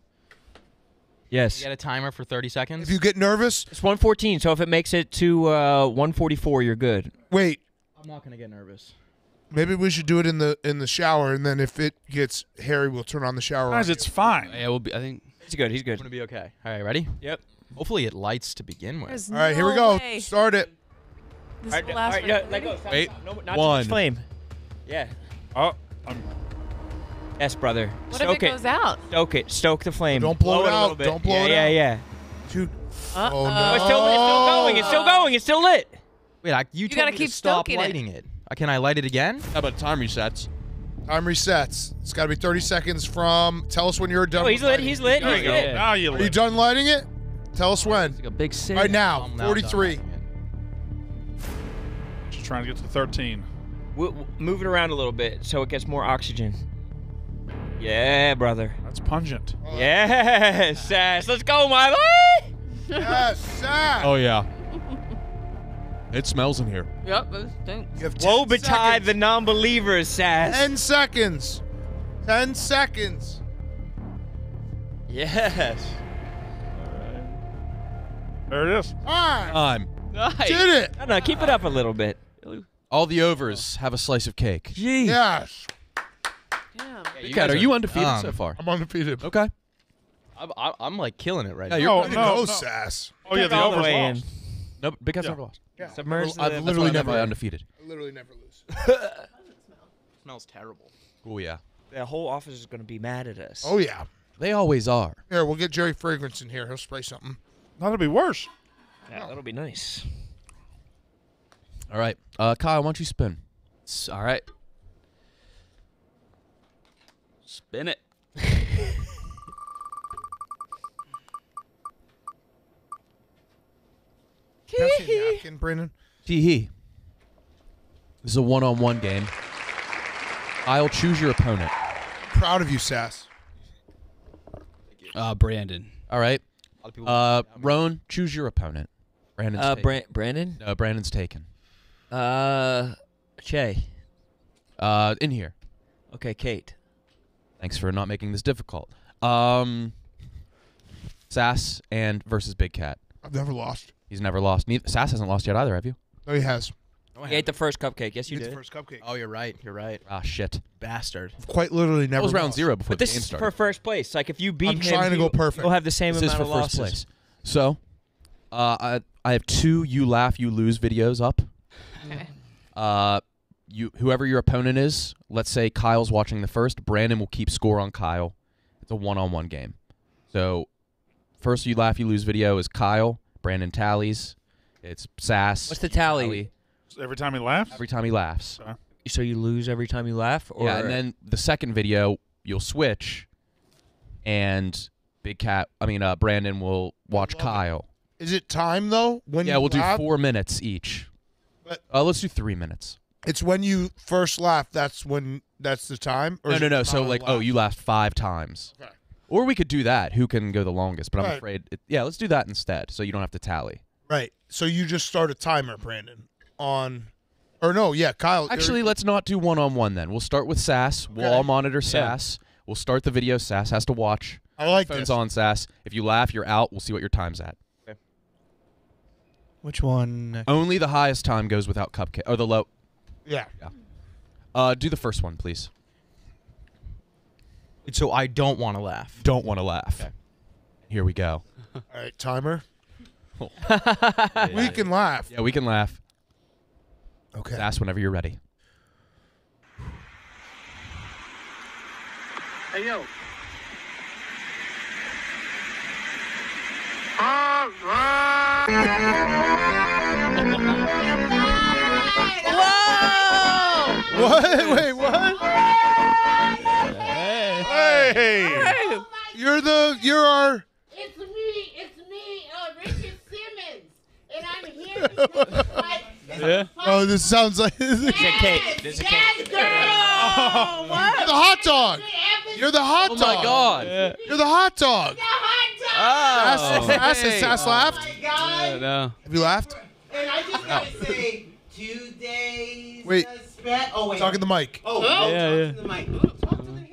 Yes. You got a timer for 30 seconds? If you get nervous. It's 114, so if it makes it to 144, you're good. Wait. I'm not going to get nervous. Maybe we should do it in the shower, and then if it gets hairy, we'll turn on the shower. Guys, it's fine. Yeah, we'll be, I think... He's good. He's good. I'm going to be okay. All right, ready? Yep. Hopefully it lights to begin with. There's all right, here we go. Way. Start it. This all right, last all right, let go. Wait. No, not one. Flame. Yeah. Oh. Yes, brother. What Stoke if it goes out? Stoke it. Stoke the flame. Don't blow it out. A little bit. Don't blow it out. Yeah, yeah. Dude. Oh, no. It's still going. It's still going. It's still lit. Wait, you told me to stop lighting it. Can I light it again? How about time resets? Time resets. It's got to be 30 seconds from. Tell us when you're done. Oh, he's lit. He's lit. There you go. Now you lit. Are you done lighting it? Tell us when. It's like a big city. Right now. 43. Just trying to get to 13. We'll move it around a little bit so it gets more oxygen. Yeah, brother. That's pungent. Yes, Sass. Let's go, my boy. Yes, Sass. Oh yeah. It smells in here. Yep, it stinks. Woe betide the non-believers, Sass. 10 seconds. 10 seconds. Yes. All right. There it is. Time. Nice. Did it. No, keep it up a little bit. All the overs have a slice of cake. Jeez. Yes. Damn. Yeah, are you undefeated so far? I'm undefeated. Okay. I'm like killing it right now. You're no, Sass. Oh, yeah, the overs lost. No, because I've lost. Yeah. Submerged. I've literally never undefeated. I literally never lose. How does it smell? It smells terrible. Oh yeah. The whole office is gonna be mad at us. Oh yeah. They always are. Here, we'll get Jerry Fragrance in here. He'll spray something. That'll be worse. Yeah, that'll be nice. All right, Kyle, why don't you spin? All right. Spin it. Napkin, Brandon. Tee-hee. This is a one-on-one game. I'll choose your opponent. Proud of you, Sass. Brandon. All right. Rone, choose your opponent. Brandon's taken. Brandon? No, Brandon's taken. Cheah. In here. Okay, Kate. Thanks for not making this difficult. Sass and versus Big Cat. I've never lost. He's never lost. Sass hasn't lost yet either, have you? No, he has. No, he ate the first cupcake. Yes, you did. He ate the first cupcake. Oh, you're right. You're right. Ah, shit. Bastard. Quite literally never lost. It was round zero before the game started. But this is for first place. Like, if you beat him, I'm trying to go perfect. You'll have the same amount of losses. This is for first place. So, I have 2 You Laugh, You Lose videos up. Okay. Whoever your opponent is, let's say Kyle's watching the first, Brandon will keep score on Kyle. It's a one-on-one game. So, first You Laugh, You Lose video is Kyle. Brandon tallies. It's Sass. What's the tally? Every time he laughs? Every time he laughs. So you lose every time you laugh? Or? Yeah, and then the second video, you'll switch, and Big Cat, Brandon will watch Kyle. Is it time, though? When yeah, we'll laugh? Do 4 minutes each. But let's do 3 minutes. It's when you first laugh, that's the time? Or no. So, like, oh, you laughed 5 times. Okay. Or we could do that, who can go the longest, but I'm afraid. Yeah, let's do that instead, so you don't have to tally. Right. So you just start a timer, Brandon, on... Or no, yeah, Kyle. Actually, let's not do one-on-one then. We'll start with Sass. Okay. We'll all monitor Sass. Yeah. We'll start the video. Sass has to watch. I like this. Phone's on, Sass. If you laugh, you're out. We'll see what your time's at. Okay. Which one? Only the highest time goes without cupcake. Or the low. Yeah. Yeah. Do the first one, please. So I don't want to laugh. Don't want to laugh. Okay. Here we go. All right, timer. Oh. Yeah. We can laugh. Yeah, we can laugh. Okay. Sass, whenever you're ready. Hey, yo. Whoa! What? Wait, what? Hey. Hey. Hey. You're our... It's me, Richard Simmons. And I'm here because yeah. Oh, this sounds like this is a cake. Girl. Oh, what? You're the hot dog. You're the hot dog. Oh my god. Yeah. You're the hot dog. The hot dog. Oh. Sass laughed. Oh my god. No. Have you laughed? And I just gotta say, 2 days. Wait. Oh wait. Talk in the mic. Oh, yeah. Talk to the mic. Talk to the hand.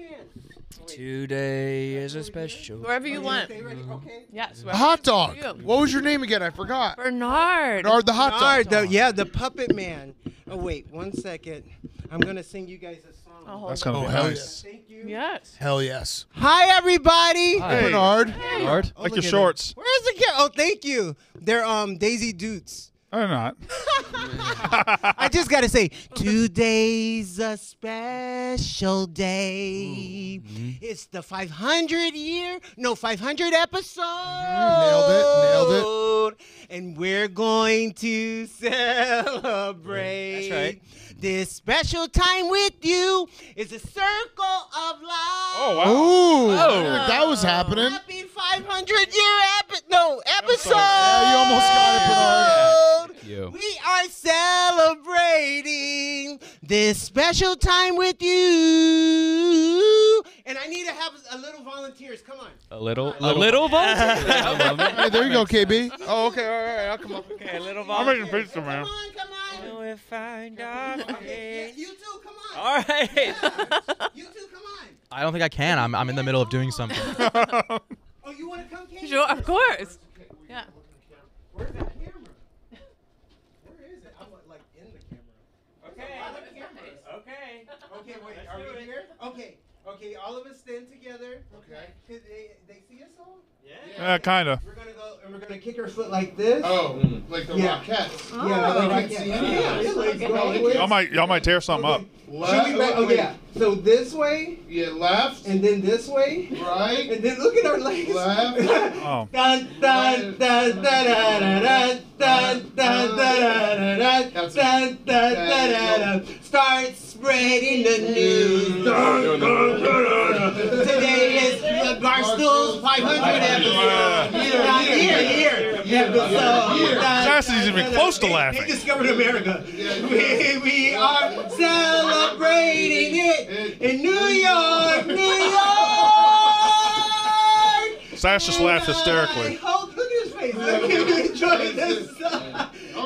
Oh, today is a special. Wherever you want. Okay. Yes. Hot dog. What was your name again? I forgot. Bernard the hot dog. The puppet man. Oh wait, 1 second. I'm gonna sing you guys a song. Oh, that's gonna be nice. Thank you. Yes. Hell yes. Hi everybody. Hi. Hey. Bernard. Hey. Bernard. Oh, like your shorts. Where's the kid? Oh, thank you. They're Daisy Dudes. Or not. I just got to say, today's a special day. Mm-hmm. It's the 500 episode. Nailed it. And we're going to celebrate. That's right. This special time with you is a circle of life. Oh, wow. Ooh, that was happening. Happy 500-year episode. Yeah, you almost got it, Bernard. Yeah. We are celebrating this special time with you. And I need to have a little volunteers. Come on. A little volunteers? Hey, there you go, KB. Oh, okay. All right. I'll come up. Okay, a little volunteer. I'm making pizza, man. Come on. No, if I die. Okay. You too, come on. All right. Yeah. You too, come on. I don't think I can. I'm in the middle of doing something. Oh, you want to come, KB? Sure, of course. Okay, yeah. Where's that camera? Where is it? I'm like in the camera. Okay. Okay, wait. Are we here? Okay. Okay, all of us stand together. Okay. Cause they see us all? Yeah. Yeah, kind of. We're going to go, and we're going to kick our foot like this. Oh, like the Rockettes. Oh. Yeah, like the Rockettes. Yeah. Y'all might tear something up. Left. Oh, yeah. So this way. Yeah, left. And then this way. Right. And then look at our legs. Left. Oh. Start spreading the news. Today is the Barstool's 500 episode. Here. Sass isn't even close to laughing. We discovered America. We are celebrating it in New York, New York. Sass just laughed hysterically. Look at me enjoy this song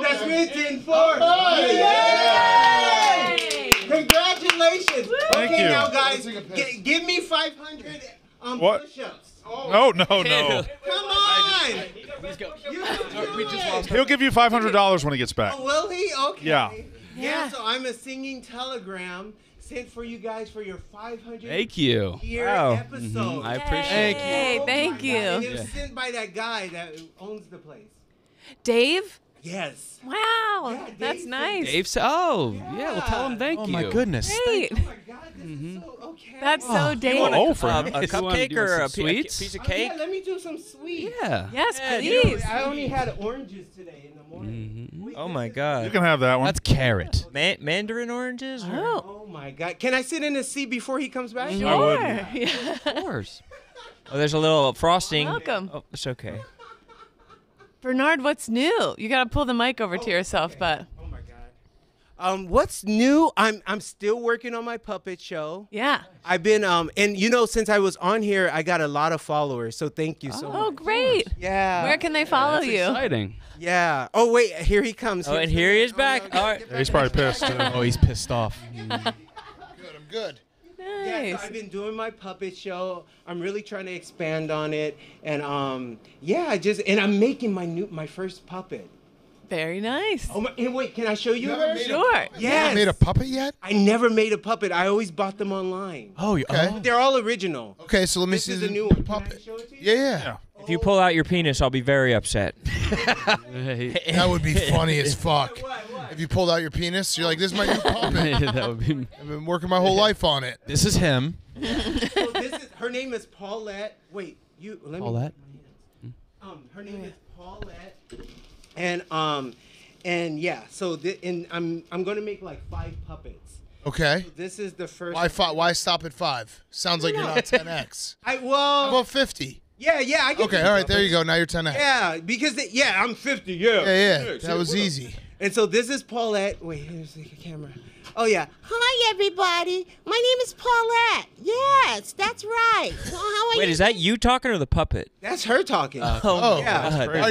that's written for Yay! Congratulations. Thank you. Now, guys, give me 500 push-ups. Oh. No. Come on. Let's go. He'll give you $500 when he gets back. Oh, will he? Okay. Yeah. So I'm a singing telegram sent for you guys for your 500 year episode. Mm-hmm. I appreciate it. Thank you. It was sent by that guy that owns the place. Dave? Yes. Wow. Yeah, that's nice. Dave's, oh, yeah. Well, tell him thank you. Oh, my goodness. Hey. Oh, my God. This is so okay. That's so Dave. A cupcake or a piece of cake? Yeah, let me do some sweets. Yeah. Yes, please. I only had oranges today in the morning. Mm-hmm. Oh, my God. You can have that one. That's carrot. Mandarin oranges? Oh, my God. Can I sit in the seat before he comes back? Sure. I would. Yeah. Of course. Oh, there's a little frosting. Welcome. Oh, it's okay. Bernard, what's new? You got to pull the mic over to yourself, but. Oh, my God. What's new? I'm still working on my puppet show. Yeah. I've been, and you know, since I was on here, I got a lot of followers, so thank you so much. Oh, great. Yeah. Where can they follow you? That's exciting. Yeah. Oh, wait, here he comes. Oh, and here he is back. All right. He's probably pissed. Oh, he's pissed off. Good, I'm good. Nice. Yeah, so I've been doing my puppet show. I'm really trying to expand on it, and yeah, I'm making my first puppet. Very nice. Oh, and wait, can I show you? Sure. Yes. You haven't made a puppet yet? I never made a puppet. I always bought them online. Oh, okay. Oh. They're all original. Okay, so let me see the new one. Puppet. Can I show it to you? Yeah. If you pull out your penis, I'll be very upset. That would be funny as fuck. What? If you pulled out your penis, you're like, this is my new puppet. That would be... I've been working my whole life on it. This is him. So her name is Paulette. Wait, you... Paulette? Her name is Paulette. And yeah, so I'm going to make like 5 puppets. Okay. So this is the first... Why stop at 5? Sounds like you're not 10X. How about 50? Yeah, I get it. Okay, all right, there you go. Now you're 10X. Yeah, because, I'm 50, Yeah, that was easy. And so this is Paulette. Wait, here's the camera. Oh, yeah. Hi, everybody. My name is Paulette. Yes, that's right. Well, how are Wait, is that you talking or the puppet? That's her talking. Oh, yeah. That's crazy. Why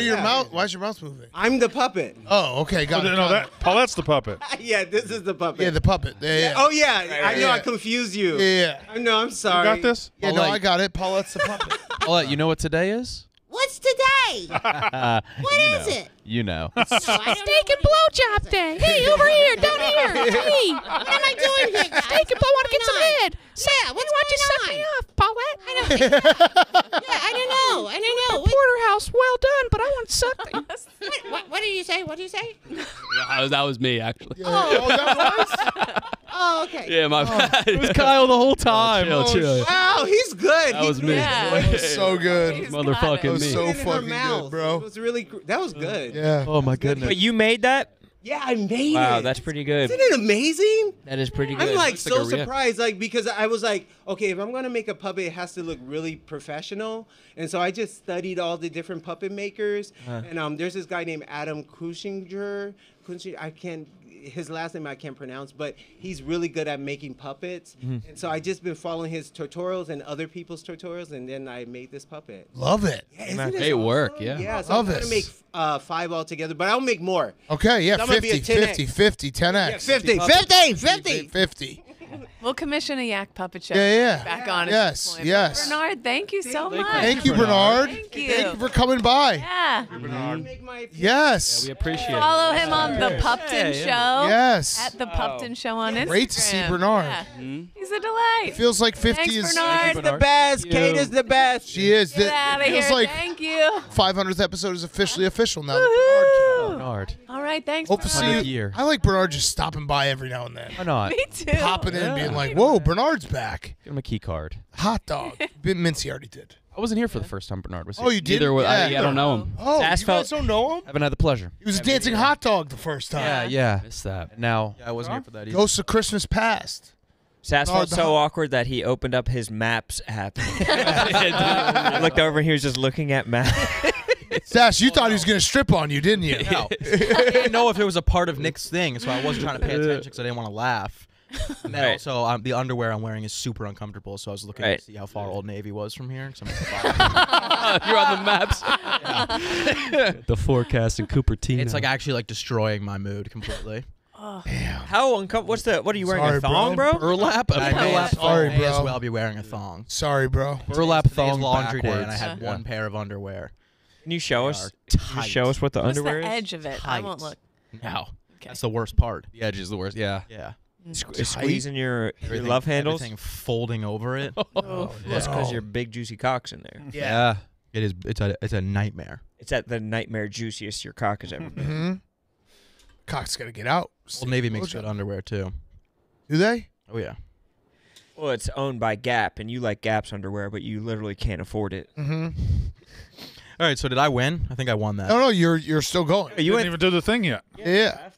is your mouth moving? I'm the puppet. Oh, okay, got it. No, Paulette's the puppet. Yeah, this is the puppet. Yeah, the puppet. Yeah. Oh, yeah. I know I confused you. Yeah. I know, I'm sorry. You got this? Yeah, I got it. Paulette's the puppet. Paulette, you know what today is? What's today? What is it? You know. Steak and blowjob day. Hey, over here, down here. Hey. What am I doing here, guys? Steak and blow. I want to get some head. Yeah, why don't you suck me off, Paulette? I don't know. Porterhouse, well done, but I want to suck you. What did you say? What did you say? Yeah, that was me, actually. Yeah. Oh, that was? Oh, okay. Yeah, my bad. It was Kyle the whole time. Chill. Wow, he's good. That was me. Yeah. That was so good. Motherfucking me. That was so fucking good, bro. It was really, that was good. Yeah. Oh, my goodness. But you made that? Yeah, I made it. Wow, that's pretty good. Isn't it amazing? That is pretty good. I'm like so surprised, because I was like, okay, if I'm going to make a puppet, it has to look really professional. And so I just studied all the different puppet makers. And there's this guy named Adam Kushinger. His last name I can't pronounce, but he's really good at making puppets. And so I just been following his tutorials and other people's tutorials, and then I made this puppet. Love it. Yeah, they work, yeah. Yeah, so I'm going to make 5 altogether, but I'll make more. Okay, yeah, 50, 10X. Yeah, 50. We'll commission a yak puppet show. Yeah. Back on it. Yes. Bernard, thank you so much. Thank you, Bernard. Thank you for coming by. Yeah. Bernard. Yes. Yeah, we appreciate it. Follow him on the Pupton Show. Yes. At the Pupton Show on Instagram. Great to see Bernard. Yeah. He's a delight. It feels like 50 is the best. Kate is the best. She is. Get out of here. Like thank you. 500th episode is official now. Bernard. All right, thanks. Hope to see you. I like Bernard just stopping by every now and then. Why not? Me too. Popping in and being like, whoa, Bernard's back. Give him a key card. Hot dog. Mincy already did. I wasn't here for the first time Bernard was here. Oh, you did? I don't know him. Oh, you guys don't know him? I haven't had the pleasure. He was dancing hot dog the first time. Yeah. Missed that. Now, I wasn't here for that either. Ghosts of Christmas Past. Sassfield's so awkward that he opened up his Maps app. I looked over and he was just looking at Maps. Sash, you thought he was going to strip on you, didn't you? No. I didn't know if it was a part of Nick's thing, so I wasn't trying to pay attention because I didn't want to laugh. And then also, the underwear I'm wearing is super uncomfortable, so I was looking to see how far Old Navy was from here. You're on the maps. Yeah. The forecast in Cupertino. It's like actually like destroying my mood completely. Damn. How uncomfortable? What are you wearing? A thong, bro? Burlap? Burlap. Sorry, bro. I may as well be wearing a thong. Sorry, bro. Burlap thong laundry day, and I had one pair of underwear. Can you show us? Can you show us what the underwear is? The edge of it. Tight. I won't look. No, that's the worst part. The edge is the worst. Yeah. Squeezing your love handles, folding over it. That's because your big juicy cock's in there. Yeah. It is. It's a nightmare. It's at the nightmare juiciest your cock has ever been. Mm-hmm. Cock's got to get out. Old Navy makes good underwear, too. Do they? Oh, yeah. Well, it's owned by Gap, and you like Gap's underwear, but you literally can't afford it. Mm-hmm. All right, so did I win? I think I won that. No, you're still going. You didn't even do the thing yet. Yeah.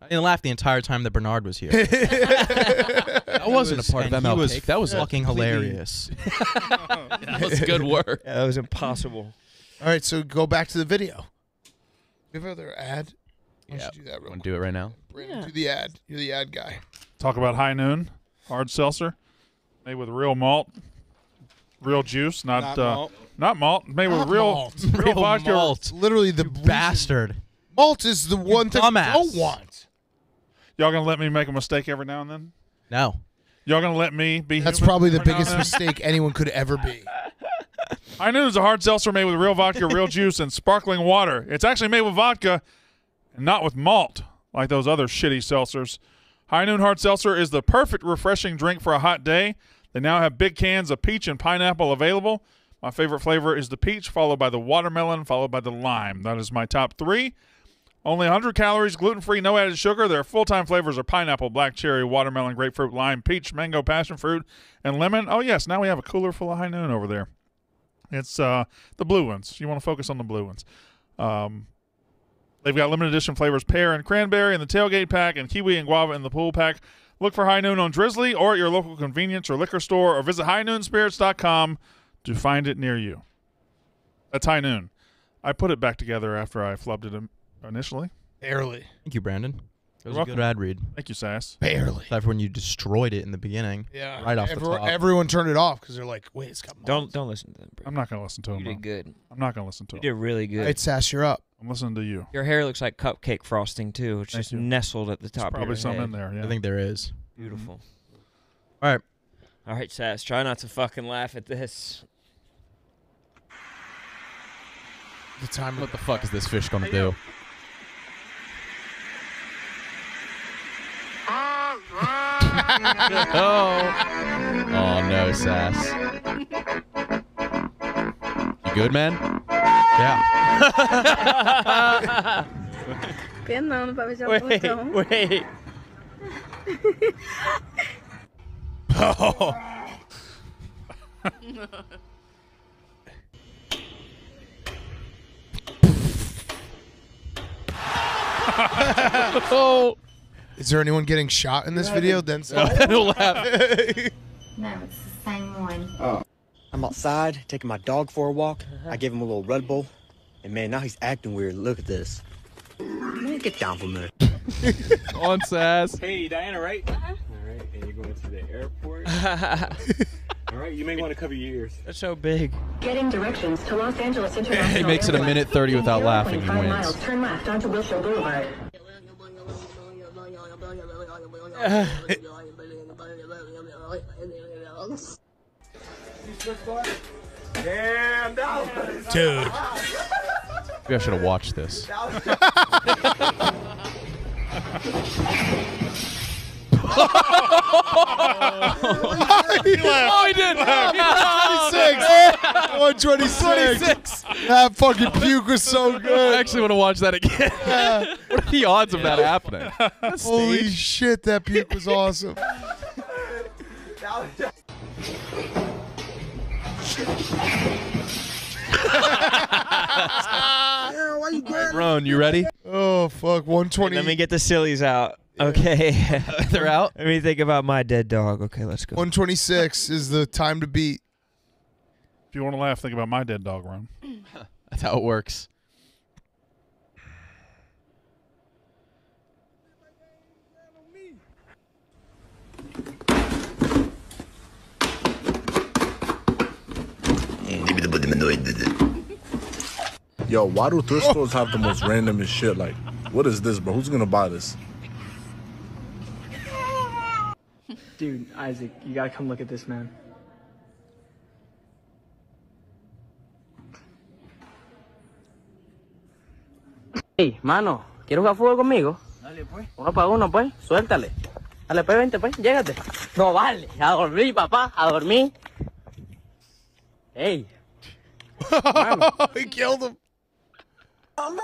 I didn't laugh the entire time that Bernard was here. I wasn't a part of ML Cake. That was fucking hilarious. That was good work. Yeah, that was impossible. All right, so go back to the video. Do you have another ad? Yeah. Do that real quick. Do it right now. Brandon, do the ad. You're the ad guy. Talk about High Noon, hard seltzer, made with real malt, real juice, not malt, made with real vodka. Literally the bastard. Malt is the one thing I don't want. Y'all gonna let me make a mistake every now and then? No. Y'all gonna let me be? That's probably the biggest mistake anyone could ever be. I knew it was a hard seltzer made with real vodka, real juice, and sparkling water. It's actually made with vodka and not with malt, like those other shitty seltzers. High Noon Hard Seltzer is the perfect refreshing drink for a hot day. They now have big cans of peach and pineapple available. My favorite flavor is the peach, followed by the watermelon, followed by the lime. That is my top three. Only 100 calories, gluten-free, no added sugar. Their full-time flavors are pineapple, black cherry, watermelon, grapefruit, lime, peach, mango, passion fruit, and lemon. Oh, yes, now we have a cooler full of High Noon over there. It's the blue ones. You want to focus on the blue ones. They've got limited edition flavors, pear and cranberry in the tailgate pack and kiwi and guava in the pool pack. Look for High Noon on Drizzly or at your local convenience or liquor store, or visit highnoonspirits.com to find it near you. That's High Noon. I put it back together after I flubbed it initially. Barely. Thank you, Brandon. It was a good ad read. Thank you, Sass. Barely. Except when you destroyed it in the beginning. Yeah. Right off the top. Everyone turned it off because they're like, wait, it's got malt. Don't listen to them. Brandon. I'm not going to listen to them. You did good. I'm not going to listen to them. You did really good. Hey, Sass, you're up. I'm listening to you. Your hair looks like cupcake frosting, too. It's just nestled at the top of your head. There's probably some in there. Yeah. I think there is. Beautiful. Mm-hmm. All right. All right, Sass. Try not to fucking laugh at this. The time. What the fuck is this fish going to do? Oh no, Sass. You good, man? Yeah. Wait. Oh. Oh. Is there anyone getting shot in this video? Then so. It'll laugh. No, it's the same one. Oh. I'm outside taking my dog for a walk. I gave him a little Red Bull, and man, now he's acting weird. Look at this. Man, get down from there. On Sass. Hey, Diana, right? All right, and you're going to the airport. All right, you may want to cover your ears. That's so big. Getting directions to Los Angeles International. He makes it a minute 30 without laughing. He wins. Miles, turn left onto Wilshire Boulevard. Dude. Maybe I should have watched this. Oh, he did. 126. That fucking puke was so good. I actually want to watch that again. Yeah. What are the odds of that happening? Holy shit, that puke was awesome. Rone, you ready? Oh, fuck. 120. Let me get the sillies out. Okay. They're out? Let me think about my dead dog. Okay, let's go. 126 is the time to beat. If you want to laugh, think about my dead dog, Rome. That's how it works. Yo, why do thrift stores have the most randomest shit? Like, what is this, bro? Who's going to buy this? Dude, Isaac, you gotta come look at this, man. Hey, mano, ¿quieres jugar fútbol conmigo? Dale, pues. Juega para uno, pues. Suéltale. Dale, pues, vente, pues. Llégate. No vale. A dormir, papá. A dormir. Hey. He killed him. Ladies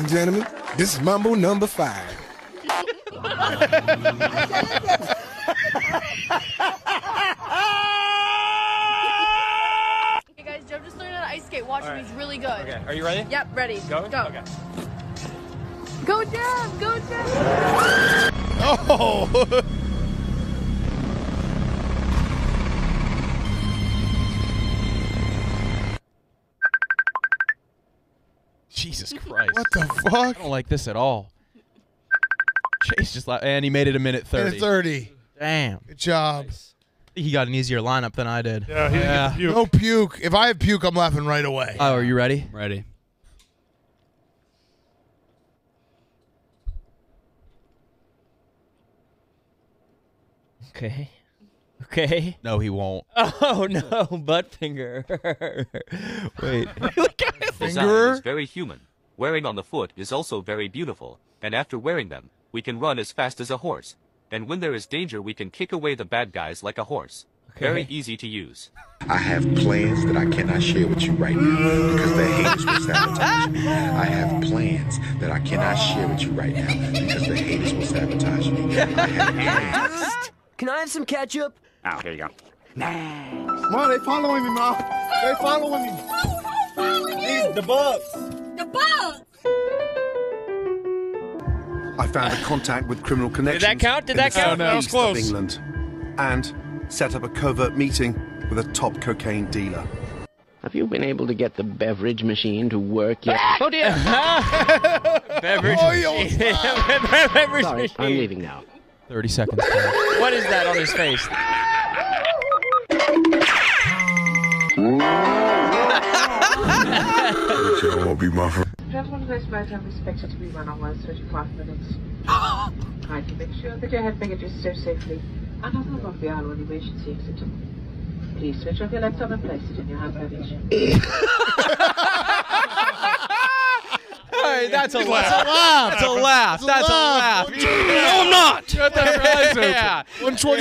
and gentlemen, this is Mumble number 5. Okay, guys, Joe just learned how to ice skate. Watch him, he's really good. Okay, are you ready? Yep, ready. Go? Go. Okay. Go down, go down. Oh! Jesus Christ. What the fuck? I don't like this at all. Chase just laughed. And he made it a minute 30. Minute 30. Damn. Good job. Nice. He got an easier lineup than I did. Yeah, he didn't puke. No puke. If I have puke, I'm laughing right away. Oh, are you ready? Ready. Okay. Okay. No, he won't. Oh, no. Butt finger. Wait. Finger is very human. Wearing on the foot is also very beautiful. And after wearing them, we can run as fast as a horse. And when there is danger, we can kick away the bad guys like a horse. Okay. Very easy to use. I have plans that I cannot share with you right now because the haters will sabotage me. I have plans that I cannot share with you right now because the haters will sabotage me. I have plans. Can I have some ketchup? Oh, here you go. Nice. Ma, they following me, Ma. They following me. Oh, following you. These, the bugs. The bugs. I found a contact with criminal connections. Did that count? Did that count? That was close. England, and set up a covert meeting with a top cocaine dealer. Have you been able to get the beverage machine to work yet? Oh dear. Beverage machine. Beverage Sorry, machine. I'm leaving now. 30 seconds. What is that on his face? Just want to express my respect to be run on 135 minutes. Try to make sure that you have fingered yourself safely and nothing above the aisle when you reach the exit. Please switch off your laptop and place it in your hand baggage. Right, that's a laugh. That's a laugh. That's a laugh. That's a laugh. No, I'm not. Yeah. 124.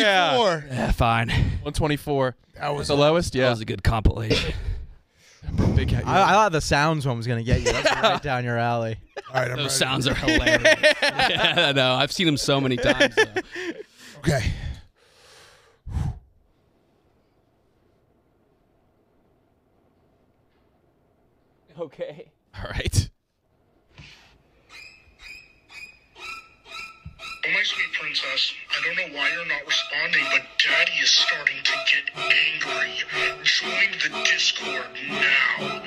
Yeah, fine. 124. That was the lowest. Yeah, that was a good compilation. Big hat, I thought the sounds one was gonna get you. That's right down your alley. All right, those sounds are hilarious. Yeah, no, I've seen them so many times. Though. Okay. Okay. All right. Oh, my sweet princess, I don't know why you're not responding, but Daddy is starting to get angry. Join the Discord now.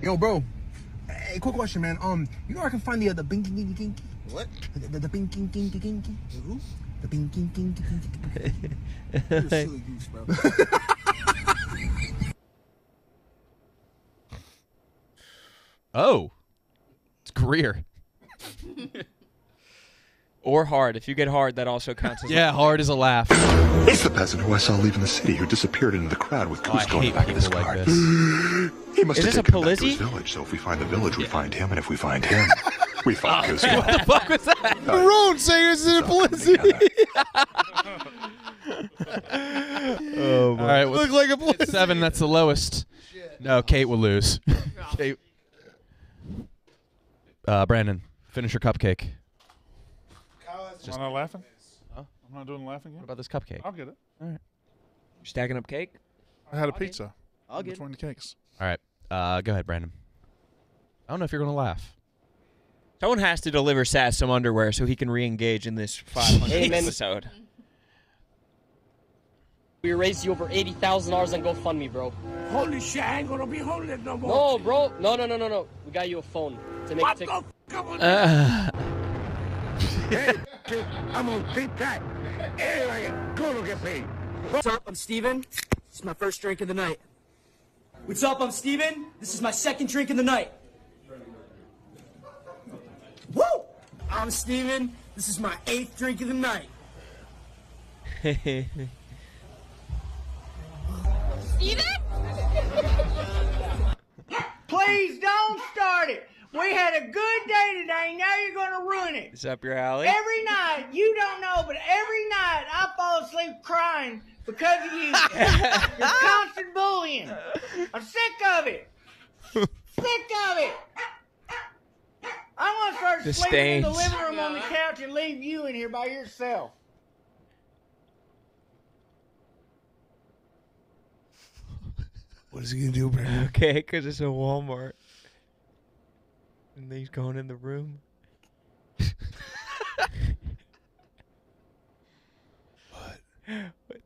Yo, bro. Hey, quick question, man. You know where I can find the binky dinky kinky? What? The binky dinky kinky? Who? The bing, bing, bing, bing, bing. You're a silly goose, bro. Oh. It's Greer. Or hard. If you get hard, that also counts as a laugh. Hard is a laugh. It's the peasant who I saw leaving the city who disappeared into the crowd with goose going back to his car. He must have taken him back to his village, so if we find the village, we find him, and if we find him... We fuck What the fuck was that? The Rone singers in a Blizzy. Oh my! All right, look like a Blizzy. 7. That's the lowest. Shit. No, Kate will lose. Kate. Brandon, finish your cupcake. I'm not laughing. Huh? I'm not doing laughing. What about this cupcake? I'll get it. All right. You're stacking up cake. I had a pizza. I'll get between the cakes. All right. Go ahead, Brandon. I don't know if you're gonna laugh. Someone has to deliver Sass some underwear so he can re-engage in this 500th episode. We raised you over $80,000 on GoFundMe, bro. Holy shit, I ain't gonna be holding it no more. No, bro. No. We got you a phone to make it. What the fuck? Hey, I'm gonna take that. Anyway, go look at me. What's up? I'm Steven. This is my first drink of the night. What's up? I'm Steven. This is my second drink of the night. Woo! I'm Steven. This is my 8th drink of the night. Steven? Please don't start it. We had a good day today, now you're going to ruin it. It's up your alley. Every night, you don't know, but every night I fall asleep crying because of you. Your constant bullying. I'm sick of it. Sick of it. I want to start sleeping in the living room on the couch and leave you in here by yourself. What is he going to do, Brandon? Okay, because it's a Walmart. And he's going in the room. What? What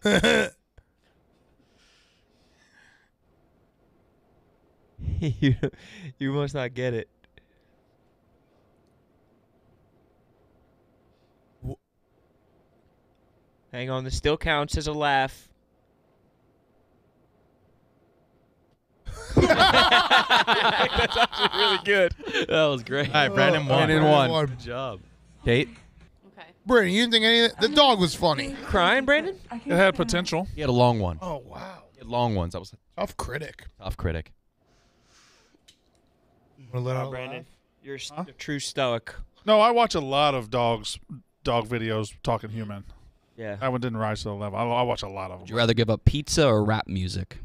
the fuck? You must not get it. Hang on, this still counts as a laugh. That's actually really good. That was great. All right, Brandon won. Brandon won. Good job. Kate? Okay. Brandon, you didn't think any of that? The dog was funny. Crying, Brandon? It had potential. He had a long one. Oh, wow. He had long ones. That was tough critic. Tough critic. Brandon, you're a true stoic. No, I watch a lot of dog videos talking human. Yeah. That one didn't rise to the level. I watch a lot of them. Would you rather give up pizza or rap music?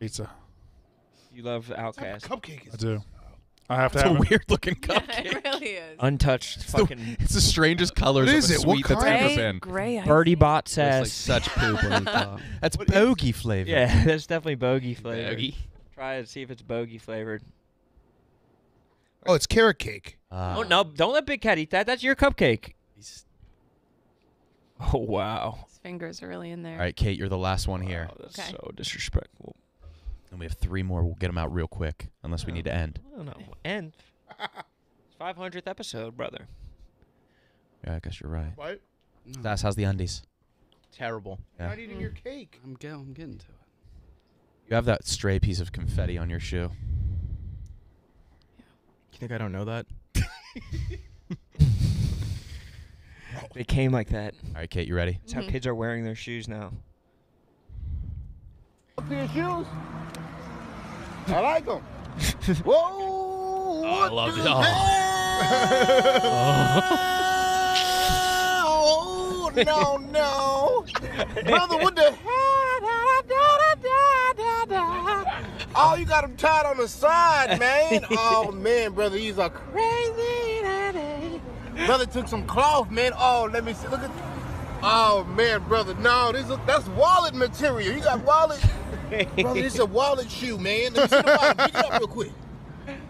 Pizza. You love Outkast. Cupcake. I do. I have to have a weird-looking cupcake. Yeah, it really is. Untouched. It's the strangest colors of a sweet that's ever been. Gray. Birdie Bot says such poop on the top. That's bogey flavored. Yeah, that's definitely bogey flavored. Bogey. Try and see if it's bogey flavored. Oh, it's carrot cake. Oh no! Don't let Big Cat eat that. That's your cupcake. Oh wow. His fingers are really in there. All right, Kate, you're the last one here. Oh, that's so disrespectful. And we have 3 more. We'll get them out real quick, unless we need to end. I don't know. End. 500th episode, brother. Yeah, I guess you're right. What? No. That's how's the undies? Terrible. You're not eating your cake. I'm getting to it. You have that stray piece of confetti on your shoe. Yeah. You think I don't know that? They came like that. All right, Kate, you ready? That's how kids are wearing their shoes now. Your shoes. I like them. Whoa! I love it. Oh no! Brother, what the? Oh, you got him tied on the side, man. Oh man, brother, he's a crazy daddy. Brother took some cloth, man. Oh, let me see. Look at. Oh man, brother, no, that's wallet material. You got wallet. Brother, this is a wallet shoe, man. Let me see the wallet. Pick it up real quick.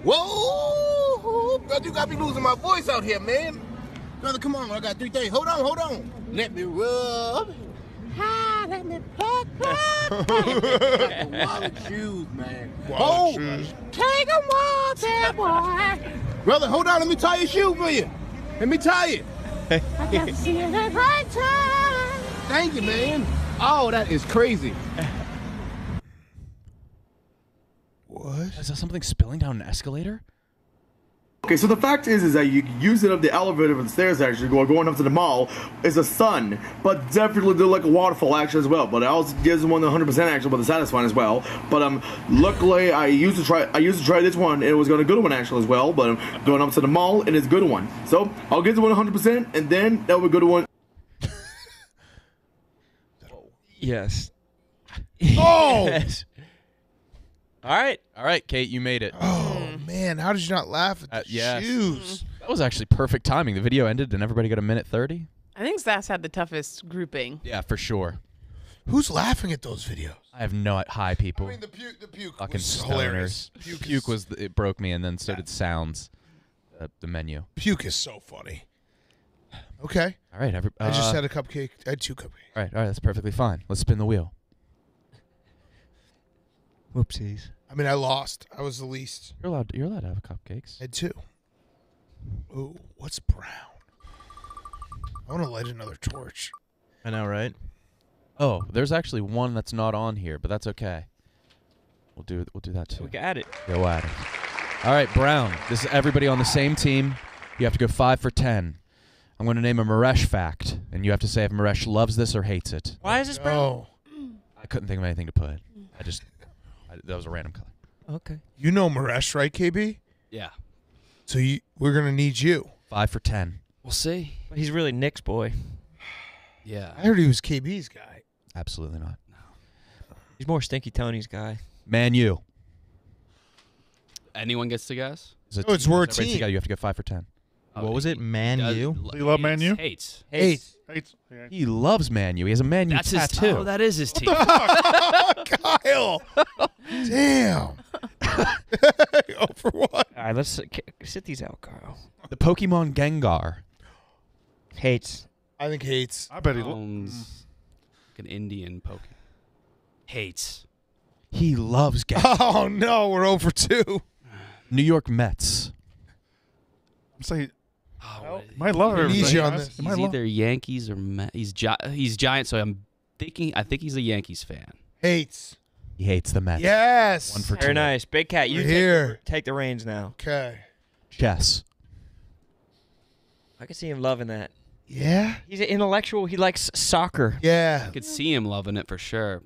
Whoa! Brother, you got me losing my voice out here, man. Brother, come on. I got 3 things. Hold on, hold on. Let me rub. Hi, let me pluck, pluck. Wallet shoes, man. Wallet shoes. Take them all there, boy. Brother, hold on. Let me tie your shoe for you. Let me tie it. I can see it at right time. Thank you, man. Oh, that is crazy. What? Is that something spilling down an escalator? Okay, so the fact is that you use it up the elevator for the stairs, actually, going up to the mall, is a sun, but definitely do like a waterfall action as well. But it also gives one 100% action, but the satisfying as well. But luckily I used to try this one, and it was going to good one action as well. But going up to the mall, and it's good one. So I'll get to 100%, and then that would go to one. Yes. Oh. Yes. All right, Kate, you made it. Oh man, how did you not laugh at the shoes? That was actually perfect timing. The video ended, and everybody got a 1:30. I think Zas had the toughest grouping. Yeah, for sure. Who's laughing at those videos? I have no high people. I mean, the puke fucking was hilarious. Puke was it broke me, and then so did sounds. The menu. Puke is so funny. Okay. All right. I just had a cupcake. I had 2 cupcakes. All right. That's perfectly fine. Let's spin the wheel. Whoopsies. I mean, I lost. I was the least. You're allowed to have cupcakes. I had 2. Ooh, what's brown? I want to light another torch. I know, right? Oh, there's actually one that's not on here, but that's okay. We'll do that too. We can add it. Yeah, we'll add it. All right, Brown. This is everybody on the same team. You have to go 5 for 10. I'm going to name a Muresh fact, and you have to say if Muresh loves this or hates it. Why is this Brown? Oh. I couldn't think of anything to put. That was a random color. Okay. You know Muresh, right, KB? Yeah. So we're going to need you. 5 for 10. We'll see. But he's really Nick's boy. Yeah. I heard he was KB's guy. Absolutely not. No. He's more Stinky Tony's guy. Man U. Anyone gets to guess? No, it's our team. You have to get 5 for 10. Oh, what was it? Man U? You love Man U? Hates. He loves Man U. He has a Man U tattoo. That's his tattoo. That is his team. What the fuck? Kyle. Damn. 0 for 1. All right, let's sit these out, Kyle. The Pokemon Gengar. Hates. I think hates. I bet he owns like an Indian Pokemon. Hates. He loves Gengar. Oh, no. We're 0 for 2. New York Mets. I'm saying, my lover. He's either Yankees or Mets. He's Giant, so I think he's a Yankees fan. Hates. He hates the Mets. Yes. 1 for 2. Very nice. Big Cat, you take the reins now. Okay. Chess. I can see him loving that. Yeah. He's an intellectual. He likes soccer. Yeah. I could see him loving it for sure.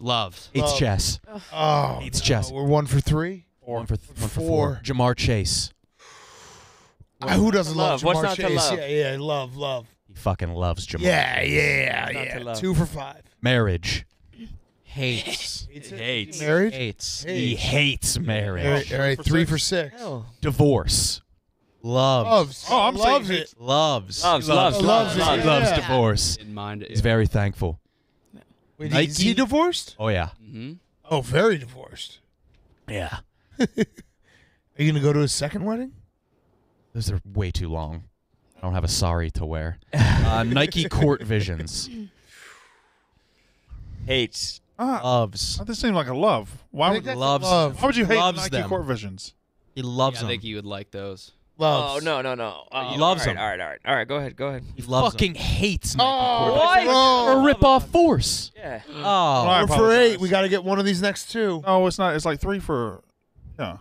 Loves. Hates chess. Oh. Hates chess. We're 1 for 3. One for four. Jamar Chase. Who doesn't love Jamar Chase? What's not to love? Yeah, love. He fucking loves Jamar. Yeah. 2 for 5. Marriage. Hates. Hates. Marriage? Hates. He hates marriage. All right, 3 for 6. Oh. Divorce. Loves. Oh, I'm saying it. Loves divorce. Didn't mind it. He's very thankful. Wait, is he divorced? Oh, yeah. Mm-hmm. Oh, very divorced. Yeah. Are you going to go to his second wedding? Those are way too long. I don't have a sari to wear. Nike Court Visions. Hates. Loves. This seems like a love. Why would loves? Love. Why would you hate Nike Court Visions? He loves them. I think he would like those. Loves. Oh, no. He loves them. All right, go ahead. He fucking hates Nike Court Visions. Oh, what? A rip-off force. Yeah. Oh. Well, 4 for 8. We got to get one of these next two. Oh, it's not. It's like 3 for... Yeah.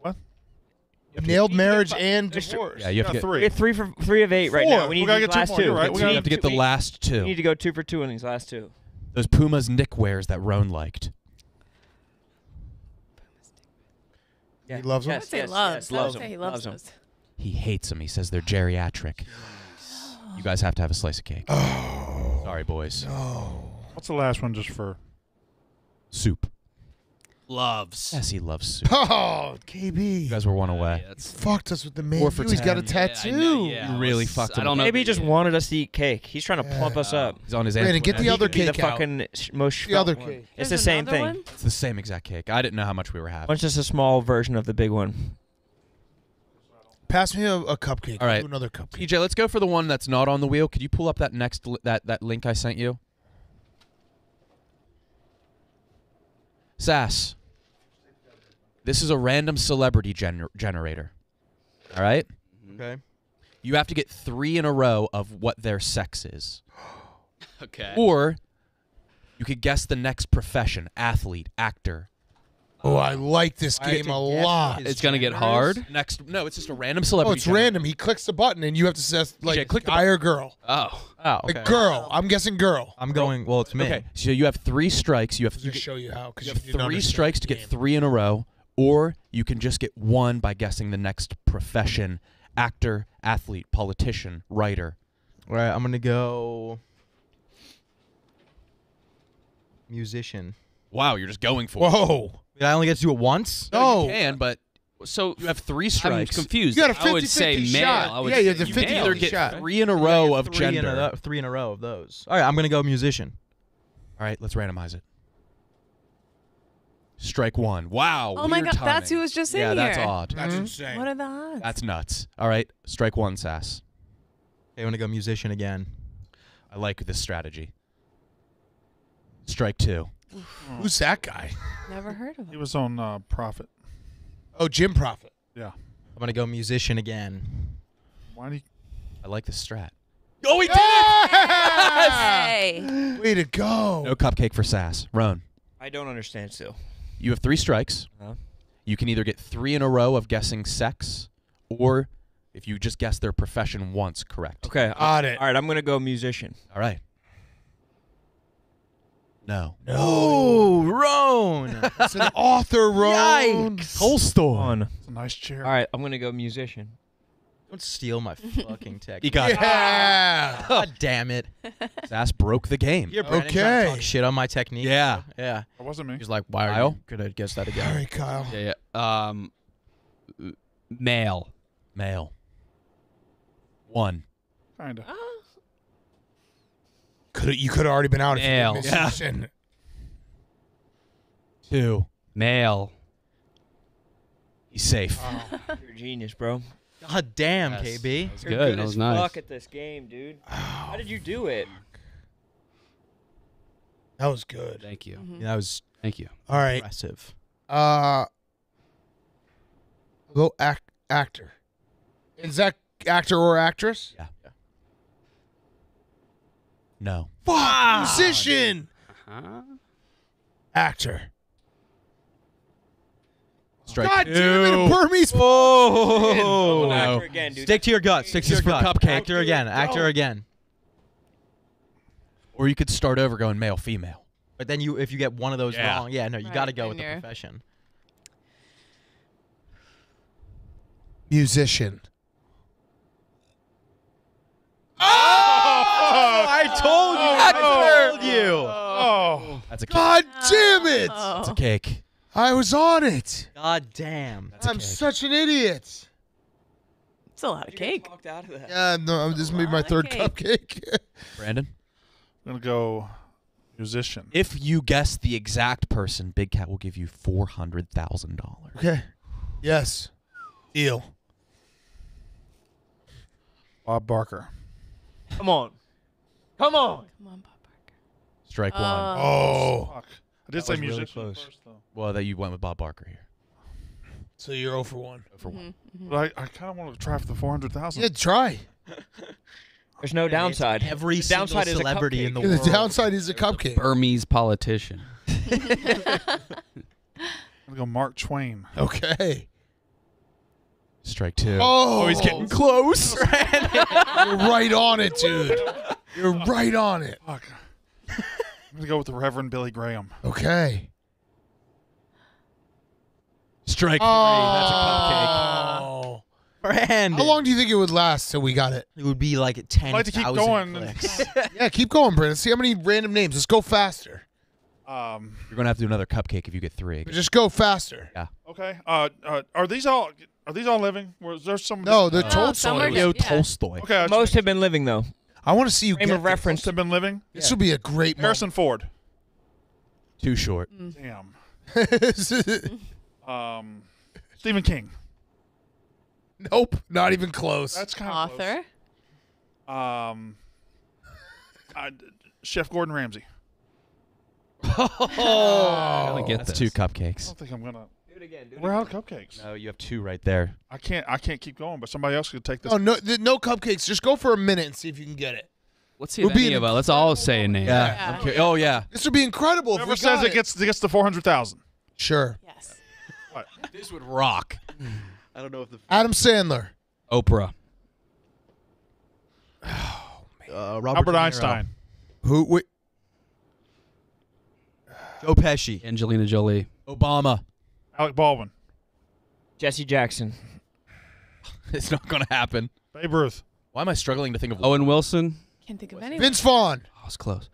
What? Nailed marriage and divorce. Yeah, you have to get 3. We're 3 of 8 right now. We need to get the last 2. Right? We have to get the last 2. We need to go 2 for 2 on these last 2. Those Pumas Nick wears that Rone liked. Yeah. He loves them? He loves them. He hates them. He says they're geriatric. You guys have to have a slice of cake. Oh. Sorry, boys. No. What's the last one just for? Soup. Loves. Yes, he loves soup. Oh, KB. You guys were 1 away. Yeah, fucked us with the man. 4 for 10. He's got a tattoo. Yeah, you really fucked him up. Maybe he just wanted us to eat cake. He's trying to plump us up. He's on his end. Get the other cake out. The other cake. It's the same thing. It's the same exact cake. I didn't know how much we were having. It's just a small version of the big one. Pass me a cupcake. All right. Do another cupcake. PJ, let's go for the one that's not on the wheel. Could you pull up that that link I sent you? Sass. This is a random celebrity generator. All right? Okay. You have to get 3 in a row of what their sex is. Okay. Or you could guess the next profession, athlete, actor. Oh, I like this game a lot. It's going to get hard. No, it's just a random celebrity. Oh, it's random. He clicks the button, and you have to say, like, click guy or girl. Oh, okay. Like, girl. I'm guessing girl. I'm going, well, it's me. Okay, so you have 3 strikes. You have to show you how. You have 3 strikes to get 3 in a row, or you can just get 1 by guessing the next profession, actor, athlete, politician, writer. All right, I'm going to go musician. Wow, you're just going for it. Whoa. I only get to do it once? No. You can, but so you have 3 strikes. I'm confused. You got a 50-50 I would say male. Shot. You have the 50 either get shot. 3 in a row of gender. 3 in a row of those. All right, I'm going to go musician. All right, let's randomize it. Strike 1. Wow. Oh, my God. Timing. That's who was just in here. Yeah, that's odd. That's insane. What are the odds? That's nuts. All right, strike 1, Sass. Hey, I want to go musician again. I like this strategy. Strike 2. Who's that guy? Never heard of him. He was on Prophet. Oh, Jim Prophet. Yeah. I'm going to go musician again. Why do you... I like the strat. Oh, he did it! Yes! Way to go. No cupcake for Sass. Rone. I I don't understand still. You have three strikes. Uh-huh. You can either get three in a row of guessing sex, or if you just guess their profession once, correct. Okay. Got it. All right, I'm going to go musician. All right. No. No. Oh, Rone. It's an author, Rone. Yikes. Tolstoy. Nice chair. All right, I'm going to go musician. Don't steal my fucking tech. You got it. Yeah. God damn it. His ass broke the game. You're okay. Trying to talk shit on my technique. Yeah. Yeah. It wasn't me. He's like, why are you going to guess that again? All right, Kyle. Yeah, yeah. Male. Male. One. Kinda. You could have already been out. Male. If you missed it. Two. Male. He's safe. Oh, you're a genius, bro. God damn, yes. KB. That's good. That was nice. Fuck at this game, dude. Oh, how did you do it? Fuck. That was good. Thank you. Mm-hmm. Yeah, that was. Thank you. All right. Impressive. Go actor. Is that actor or actress? Yeah. No. Fuck! Wow. Musician! Uh-huh. Actor. Strike. God damn it, Burmese. Oh, no. Again, dude. Stick to your gut. Stick to your gut. Cupcake. Actor again. Actor again. Or you could start over going male, female. But then you, if you get one of those wrong, no, you got to go with the profession. Musician. Oh! I told you. I told you. Oh. That's a cake. God damn it. It's a cake. I was on it. God damn. I'm such an idiot. It's a lot of cake. Walked out of that. Yeah, no, this may be my third cupcake. Brandon? I'm going to go musician. If you guess the exact person, Big Cat will give you $400,000. Okay. Yes. Deal. Bob Barker. Come on. Come on. Come on, Bob Barker. Strike one. Oh. Fuck. I did say musician really first, though. Well, that you went with Bob Barker here. So you're 0 for 1. 0 for 1. Mm-hmm. But I kind of want to try for the $400,000. Yeah, try. There's no downside. Every downside is celebrity in the world. The downside is a cupcake. Burmese politician. I'm going to go Mark Twain. Okay. Strike two. Oh, he's getting close. You're right on it, dude. You're right on it. Fuck. I'm going to go with the Reverend Billy Graham. Okay. Strike three. That's a cupcake. Brandon. How long do you think it would last till we got it? It would be like 10,000 clicks. Yeah, keep going, Brandon. See how many random names. Let's go faster. You're going to have to do another cupcake if you get three. Just go faster. Yeah. Okay. Are these all... Are these all living? Was there some? No, they're Tolstoy. Leo Tolstoy. Okay, most have been living though. I want to see you. Name of reference. Most have been living. Yeah. This would be a great. Harrison Ford. Too short. Mm. Damn. Stephen King. Nope, not even close. That's kind of author. Close. Chef Gordon Ramsay. Oh, that's two cupcakes. I don't think I'm gonna. Again, we're out of cupcakes. No, you have two right there. I can't keep going, but somebody else could take this. Oh, no cupcakes. Just go for a minute and see if you can get it. Let's see. Let's all say a name. Yeah. Okay. Oh yeah. This would be incredible. Whoever says it gets the 400,000. Sure. Yes. What? This would rock. I don't know if the Adam Sandler, Oprah, oh, man. Albert Einstein, who? Joe Pesci, Angelina Jolie, Obama. Alec Baldwin. Jesse Jackson. It's not going to happen. Babe Ruth. Why am I struggling to think of Owen Wilson? Can't think of anyone. Vince Vaughn. Oh, I was close.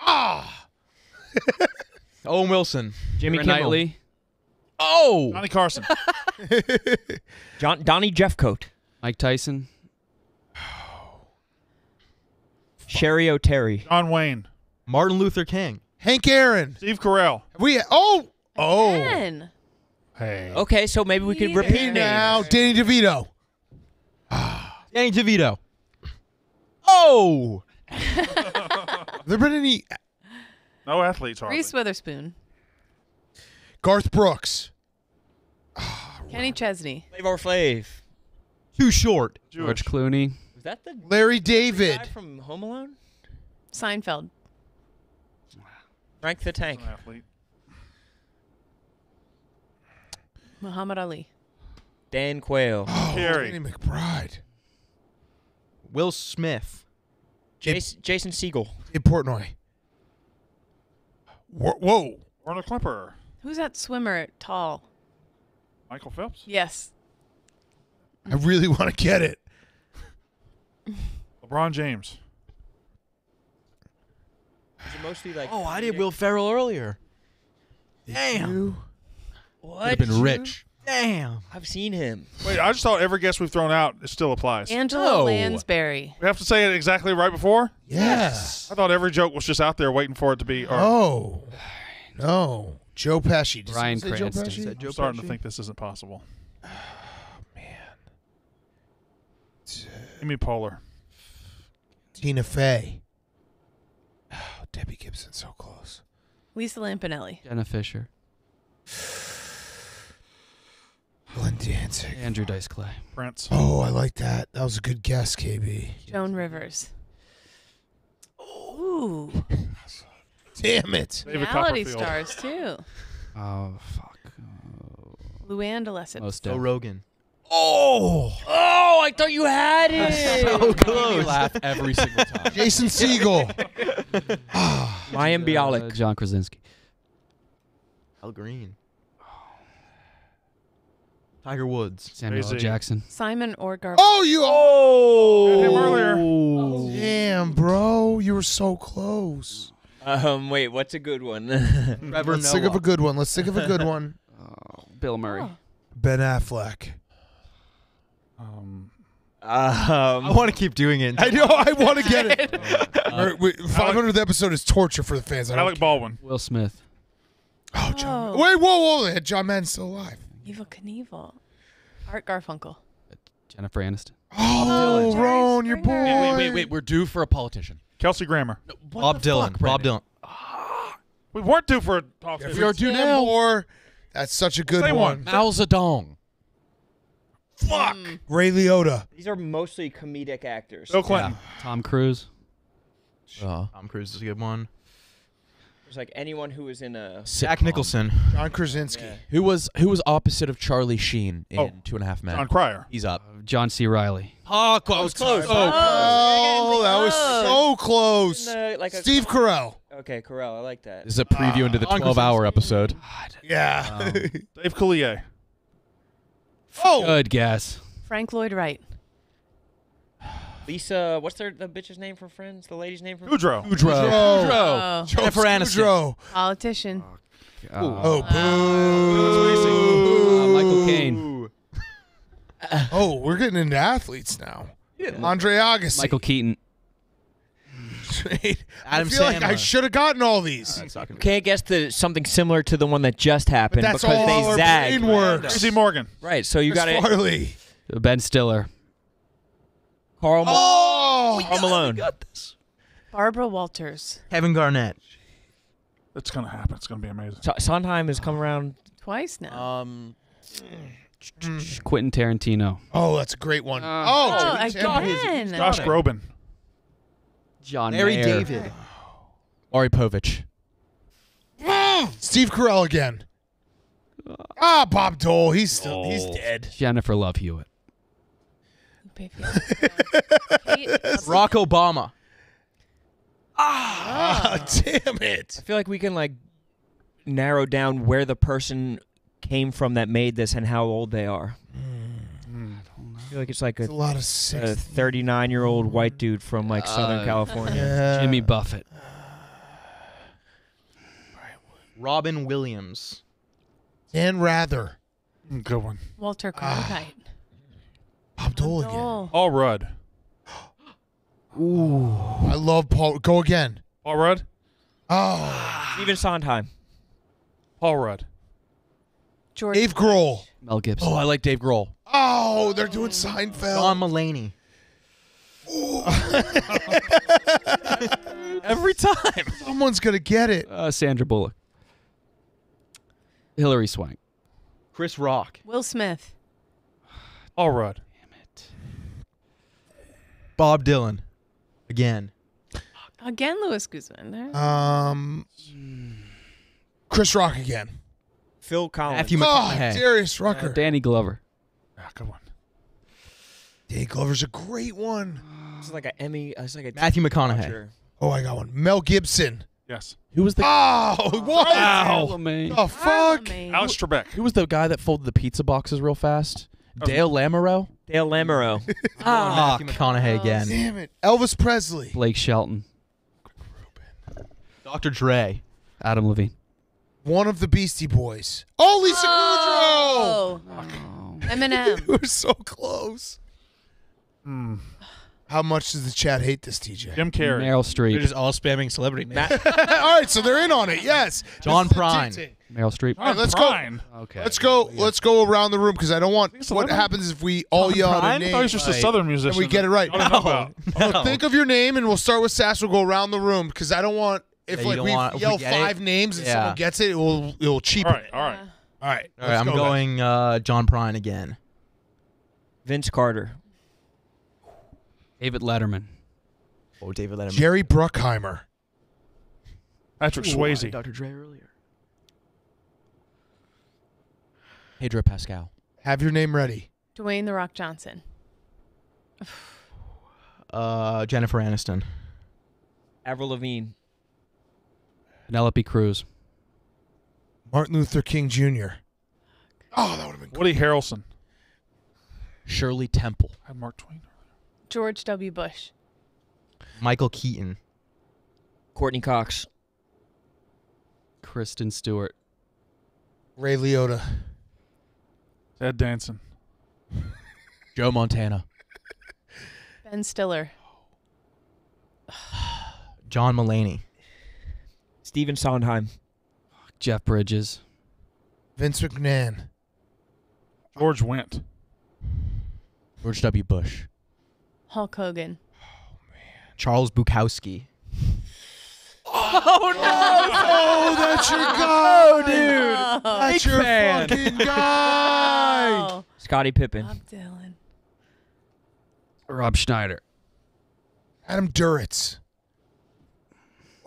Ah! Owen Wilson. Jimmy Kimmel. Oh! Johnny Carson. Donnie Jeffcoat. Mike Tyson. Oh. Sherry O'Terry. John Wayne. Martin Luther King. Hank Aaron. Steve Carell. Again. Hey. Okay, so maybe we could repeat now. Danny DeVito. Danny DeVito. Oh! Have there been any... No athletes, Harley. Reese Witherspoon. Garth Brooks. Kenny Chesney. Flavor Flav. Too short. Jewish. George Clooney. Was that the... Larry David. Guy from Home Alone? Seinfeld. Frank the Tank. Athlete. Muhammad Ali. Dan Quayle. Oh, Andy McBride. Will Smith. Jason Segel. Ed Portnoy. Whoa. Arnold Klumper. Who's that swimmer tall? Michael Phelps? Yes. I really want to get it. LeBron James. Is it mostly like I did Will Ferrell earlier. Damn. What? Could've been rich. Damn. I've seen him. Wait, I just thought every guess we've thrown out it still applies. Angela Lansbury. We have to say it exactly right before? Yes. I thought every joke was just out there waiting for it to be. Oh. No. Joe Pesci. Bryan Cranston. I'm starting to think this isn't possible. Oh, man. Amy Poehler. Tina Fey. Oh, Debbie Gibson. So close. Lisa Lampanelli. Jenna Fisher. Glenn Danzig. Andrew Dice Clay. Prince. Oh, I like that. That was a good guess, KB. Joan Rivers. Ooh. Damn it. Reality stars, too. Oh, fuck. Luann Delessett. Oh, Rogan. Oh. Oh, I thought you had it. So close. You laugh every single time. Jason Segel. Mayim Bialik. John Krasinski. Al Green. Tiger Woods, Samuel L. Jackson, Simon or Garfunkel. Oh, you! Oh, him earlier. Oh. Damn, bro, you were so close. Wait, what's a good one? Let's think of a good one. Let's think of a good one. Bill Murray, Ben Affleck. I want to keep doing it. I know. I want to get it. 500th episode is torture for the fans. Alec Baldwin, Will Smith. Oh, John. Oh. Wait, whoa, whoa! John Madden's still alive. Evil Knievel. Art Garfunkel. Jennifer Aniston. Oh, Rone, you're born. Wait. We're due for a politician. Kelsey Grammer. No, Bob Dylan. Bob Dylan. We weren't due for a politician. If we are due now. Or, that's such a good one. Mao Zedong. Fuck. Ray Liotta. These are mostly comedic actors. Bill Clinton. Yeah. Tom Cruise. Tom Cruise is a good one. It's like anyone who was in a Jack Nicholson, John Krasinski, who was opposite of Charlie Sheen in 2.5 Men. John Cryer, he's up. John C. Reilly. Oh, I was close. Oh, that was so close. Like Steve Carell. Okay, Carell, I like that. This is a preview into the 12-hour episode. God. Yeah. Dave Coulier. Oh, good guess. Frank Lloyd Wright. Lisa, what's the bitch's name from Friends? The lady's name from Friends? Goudreau. Jennifer Aniston. Politician. Oh, boo. Michael Caine. We're getting into athletes now. Yeah. Andre Agassi. Michael Keaton. Adam Sandler. I feel like I should have gotten all these. Can't guess something similar to the one that just happened because they zagged. Tracy Morgan. Right, so you got it. Ben Stiller. Carl Malone. We got this. Barbara Walters. Kevin Garnett. It's going to happen. It's going to be amazing. Sondheim has come around twice now. Quentin Tarantino. Oh, that's a great one. Again. Josh Groban. John Mayer. David. Ari Povich. Steve Carell again. Bob Dole. He's dead. Jennifer Love Hewitt. Barack Obama. Damn it. I feel like we can narrow down where the person came from that made this and how old they are. I don't know. I feel like it's like a 39-year-old white dude from Southern California. Yeah. Jimmy Buffett. Robin Williams. Dan Rather. Good one. Walter Cronkite. Bob Dole again. Paul Rudd. Ooh. I love Paul. Go again. Paul Rudd? Oh. Steven Sondheim. Paul Rudd. George Dave Grohl. Mel Gibson. Oh, I like Dave Grohl. Oh, they're doing Seinfeld. John Mulaney. Ooh. Every time. Someone's going to get it. Sandra Bullock. Hilary Swank. Chris Rock. Will Smith. Paul Rudd. Bob Dylan, again. Again, Louis Guzman. Chris Rock again. Phil Collins. Matthew McConaughey. Oh, Darius Rucker. Danny Glover. Ah, good one. Danny Glover's a great one. It's like an Emmy. It's like a Matthew McConaughey. Oh, I got one. Mel Gibson. Yes. Who was the? Oh, what? Wow. Oh, fuck. Alex Trebek. Who was the guy that folded the pizza boxes real fast? Okay. Dale Lamoureux. Dale Lamoureux. Ah, oh, McConaughey again. Damn it. Elvis Presley. Blake Shelton. Dr. Dre. Adam Levine. One of the Beastie Boys. Oh, Lisa Kudrow! Eminem. We were so close. Mm. How much does the chat hate this, TJ? Jim Carrey. Meryl Streep. They're just all spamming celebrity names. All right, so they're in on it, yes. John Prine. Meryl Streep. All right, let's go. Okay. Let's go around the room because I don't want what happens if we all yell out a name. I thought he was just a Southern musician. We get it right. No. So think of your name, and we'll start with Sass. We'll go around the room because I don't want... If like we yell five names and someone gets it, it will cheapen it. All right, all right, all right. I'm going John Prine again. Vince Carter. David Letterman. Oh, David Letterman. Jerry Bruckheimer. Patrick Swayze. Dr. Dre earlier. Pedro Pascal. Have your name ready. Dwayne The Rock Johnson. Jennifer Aniston. Avril Lavigne. Penelope Cruz. Martin Luther King Jr. Oh, that would have been good. Woody Harrelson. Shirley Temple. I had Mark Twain. George W. Bush. Michael Keaton. Courtney Cox. Kristen Stewart. Ray Liotta. Ted Danson. Joe Montana. Ben Stiller. John Mulaney. Stephen Sondheim. Jeff Bridges. Vince McMahon. George Wendt. George W. Bush. Hulk Hogan. Oh, man. Charles Bukowski. Oh, no! Oh, that's your guy, dude! No. That's your fucking guy! No. Scottie Pippen. Bob Dylan. Rob Schneider. Adam Duritz.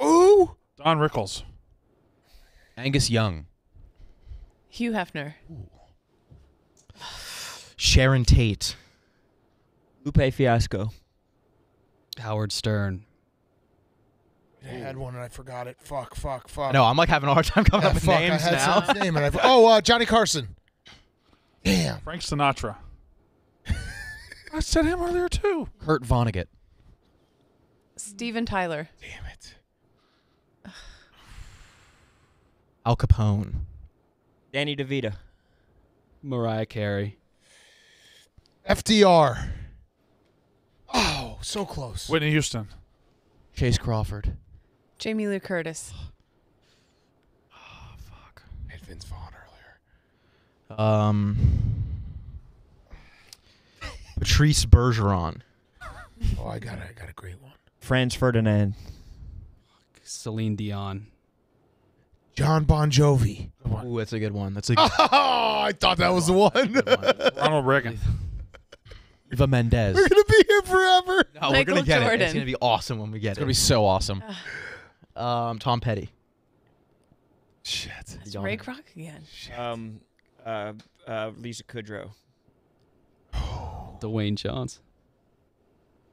Ooh! Don Rickles. Angus Young. Hugh Hefner. Ooh. Sharon Tate. Lupe Fiasco. Howard Stern. I had one and I forgot it. Fuck, fuck, fuck. No, I'm like having a hard time coming up with names now. Johnny Carson. Damn. Frank Sinatra. I said him earlier too. Kurt Vonnegut. Steven Tyler. Damn it. Al Capone. Danny DeVito. Mariah Carey. FDR. Oh, so close. Whitney Houston. Chase Crawford. Jamie Lee Curtis. Oh, fuck. I had Vince Vaughn earlier. Patrice Bergeron. Oh, I got a great one. Franz Ferdinand. Celine Dion. John Bon Jovi. Ooh, that's a good one. That's a good one. Oh, I thought that was the one. Ronald Reagan. Eva Mendes. We're going to be here forever. No, we're going to get it. It's going to be awesome when we get it. It's going to be so awesome. Tom Petty. Shit. It's Ray Kroc again. Shit. Lisa Kudrow. Dwayne Johnson.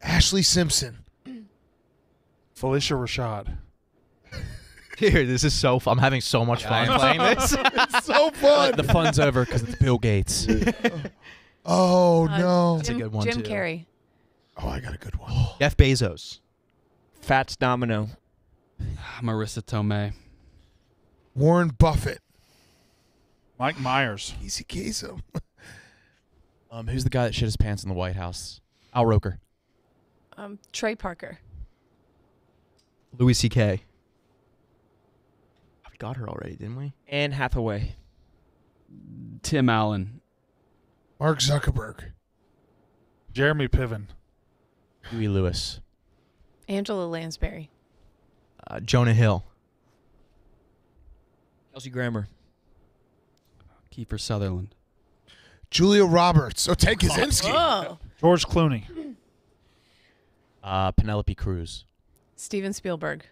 Ashley Simpson. Felicia Rashad. Dude, this is so fun. I'm having so much fun playing this. It's so fun. The fun's over because it's Bill Gates. Oh, no. That's a good one, too. Jim Carrey. Oh, I got a good one. Jeff Bezos. Fats Domino. Marissa Tomei. Warren Buffett. Mike Myers. Easy Kasem. Who's the guy that shit his pants in the White House? Al Roker. Trey Parker. Louis C.K. Got her already, didn't we? Anne Hathaway. Tim Allen. Mark Zuckerberg. Jeremy Piven. Huey Lewis. Angela Lansbury. Jonah Hill. Kelsey Grammer. Kiefer Sutherland. Julia Roberts. Oh, Ted Kaczynski. Oh. George Clooney. Penelope Cruz. Steven Spielberg.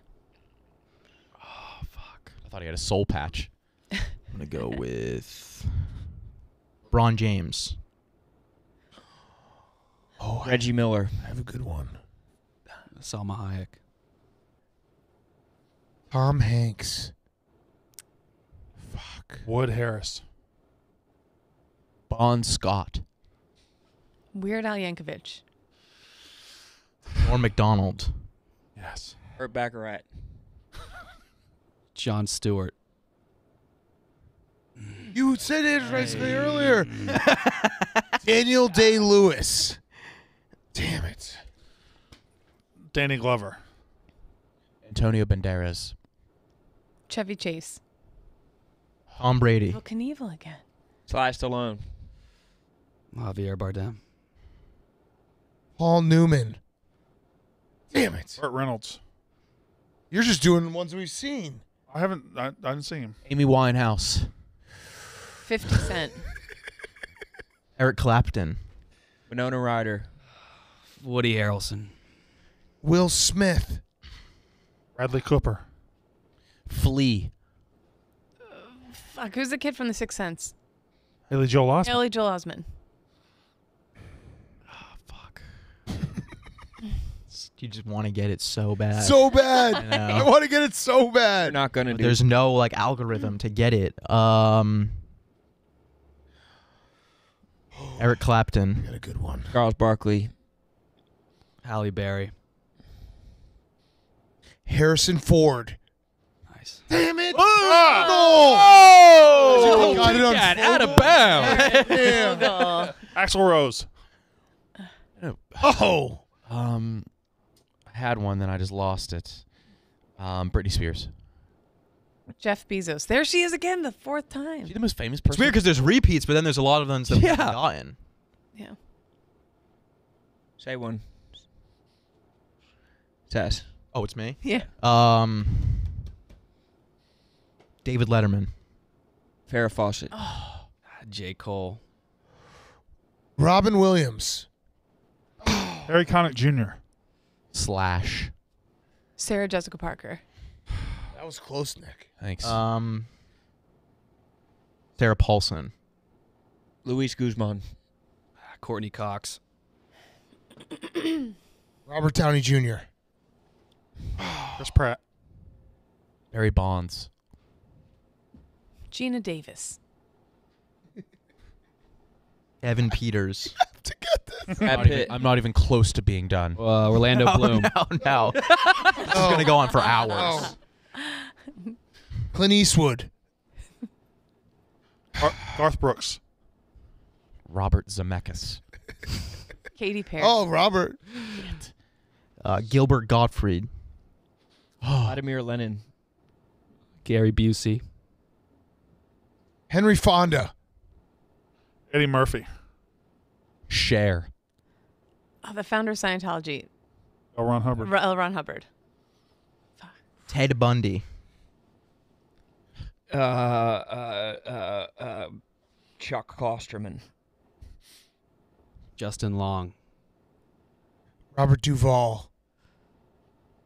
I thought he had a soul patch. I'm going to go with Bron James. Oh, Reggie Miller. I have a good one. Salma Hayek. Tom Hanks. Fuck. Wood Harris. Bon Scott. Weird Al Yankovic. Norm Macdonald. Yes. Burt Bacharach. Jon Stewart. You said it basically earlier. Daniel Day-Lewis. Damn it. Danny Glover. Antonio Banderas. Chevy Chase. Tom Brady. Oh, Knievel again. Sly Stallone. Javier Bardem. Paul Newman. Damn it. Burt Reynolds. You're just doing the ones we've seen. I haven't seen him. Amy Winehouse. 50 Cent. Eric Clapton. Winona Ryder. Woody Harrelson. Will Smith. Bradley Cooper. Flea. Fuck, who's the kid from The Sixth Sense? Haley Joel Osment. Haley Joel Osment. Oh, fuck. You just want to get it so bad. So bad. You know? I want to get it so bad. You're not going to do There's no like algorithm to get it. Eric Clapton. I got a good one. Charles Barkley. Halle Berry. Harrison Ford. Nice. Damn it! Oh! No! Oh! Got it on out of bounds. Damn. Axl Rose. Oh. I had one, then I just lost it. Britney Spears. Jeff Bezos. There she is again, the fourth time. Is she the most famous person? It's weird because there's repeats, but then there's a lot of ones that we've gotten. Yeah. Say one. Tess. Oh, it's me? Yeah. David Letterman. Farrah Fawcett. Oh. J. Cole. Robin Williams. Harry Connick Jr. Slash. Sarah Jessica Parker. That was close, Nick. Thanks. Sarah Paulson. Luis Guzman. Courtney Cox. Robert Downey Jr. Chris Pratt. Barry Bonds. Gina Davis. Evan Peters. I have to get this. I'm not even close to being done. Orlando Bloom. No. This is going to go on for hours. No. Clint Eastwood. Garth Brooks. Robert Zemeckis. Katy Perry. Oh, Robert. Gilbert Gottfried. Vladimir Lenin. Gary Busey. Henry Fonda. Eddie Murphy. Cher. Oh, the founder of Scientology. L. Ron Hubbard. L. Ron Hubbard. Fuck. Ted Bundy. Chuck Klosterman. Justin Long. Robert Duvall.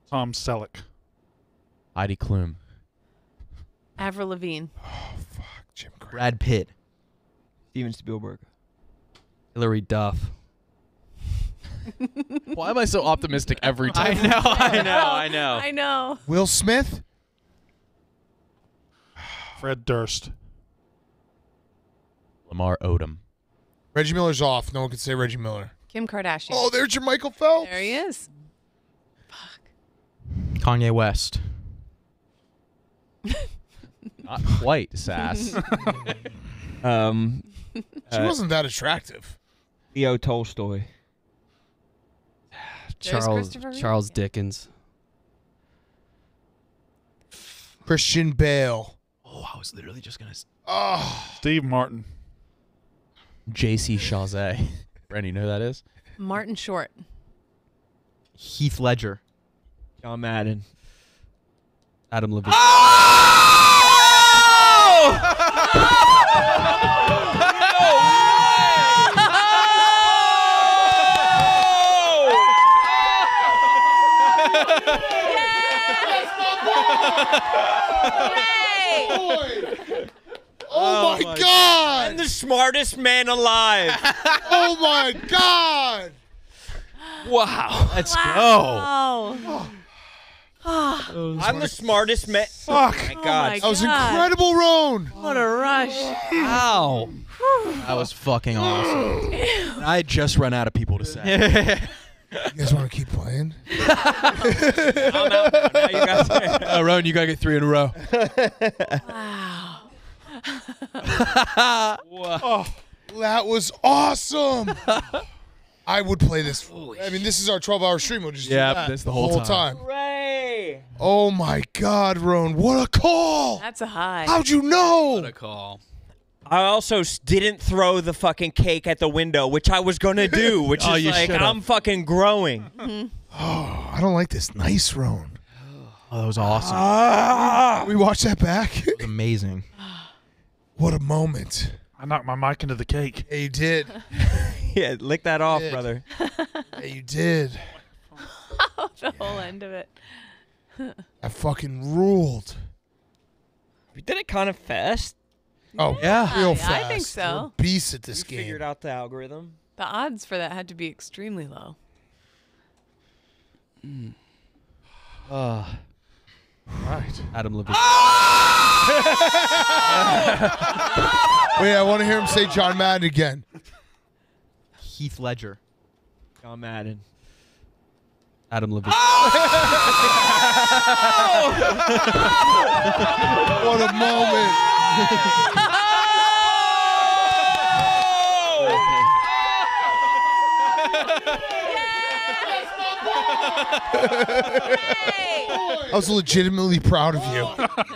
Tom Selleck. Heidi Klum. Avril Lavigne. Oh, fuck. Jim Carrey. Brad Pitt. Steven Spielberg. Hilary Duff. Why am I so optimistic every time? I know. Will Smith. Fred Durst. Lamar Odom. Reggie Miller's off. No one can say Reggie Miller. Kim Kardashian. Oh, there's your Michael Phelps. There he is. Fuck. Kanye West. Not quite, sass. She wasn't that attractive. Leo Tolstoy. Charles Dickens. Christian Bale. Oh, I was literally just going to... Oh. Steve Martin. J.C. Chazet. Brandon, you know who that is? Martin Short. Heath Ledger. John Madden. Adam Levine. Oh! Yes! That's my boy! my God! I'm the smartest man alive. Oh my God! Wow. Let's go. I'm the smartest man. Fuck. Oh my God. That was incredible, Rone. What a rush. Ow. That was fucking awesome. I just ran out of people to say. You guys want to keep playing? Now you guys are. Rone, you got to get 3 in a row. Wow. Oh, that was awesome. I would play this. I mean, this is our 12-hour stream. We'll just do that this the whole time. Hooray! Oh, my God, Rone. What a call. That's a high. How'd you know? What a call. I also didn't throw the fucking cake at the window, which I was going to do, which is like, I'm fucking growing. Oh, I don't like this. Nice, Rone. Oh, that was awesome. We watched that back. That was amazing. What a moment. I knocked my mic into the cake. Yeah, you did. Yeah, lick that off, brother. Yeah, you did. Oh, the whole end of it. I fucking ruled. We did it kind of fast. Oh, yeah. Real fast. I think so. We're beasts at this game. Figured out the algorithm. The odds for that had to be extremely low. Right. Adam Levine. Oh! Wait, I want to hear him say John Madden again. Heath Ledger. John Madden. Adam Levine. Oh! What a moment. I was legitimately proud of you.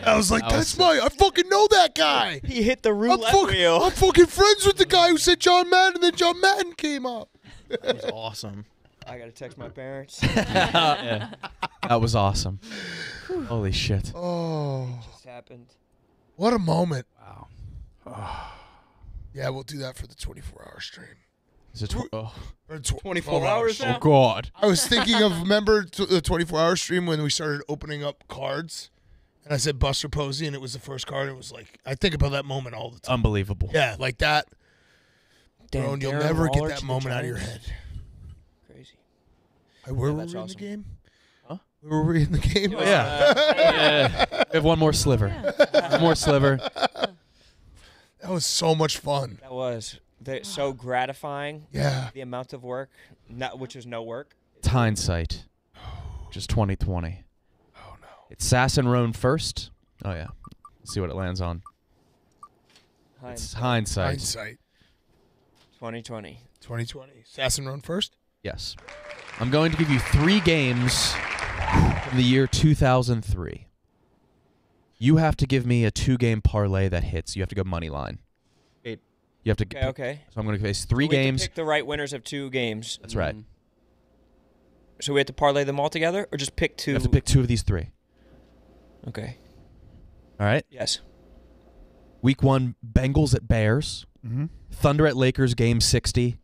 I was like, that's my, I fucking know that guy. He hit the roulette wheel. I'm fucking friends with the guy who said John Madden, and then John Madden came up. That was awesome. I gotta text my parents. Yeah. That was awesome. Holy shit. Oh. It just happened. What a moment. Wow. Oh. Yeah, we'll do that for the 24-hour stream. Is it 24 hours now? Oh, God. I was thinking of, remember the 24-hour stream when we started opening up cards? And I said Buster Posey, and it was the first card. It was like, I think about that moment all the time. Unbelievable. Yeah, like that. Damn, Rone, you'll never get that moment out of your head. Crazy. Where were we in the game? Were we in the game? Oh, yeah. We have one more sliver. Yeah. One more sliver. That was so much fun. That was so gratifying. Yeah. The amount of work, which is no work. It's hindsight. Just 2020. Oh, no. It's Sass and Rone first. Oh, yeah. Let's see what it lands on. Hindsight. It's hindsight. 2020. 2020. Sass and Rone first? Yes. I'm going to give you 3 games from the year 2003. You have to give me a 2-game parlay that hits. You have to go money line. Eight. You have to. Okay. So I'm going to face 3 games. We have to pick the right winners of 2 games. That's right. So we have to parlay them all together, or just pick 2? You have to pick 2 of these 3. Okay. All right. Yes. Week 1: Bengals at Bears. Thunder at Lakers, Game 60.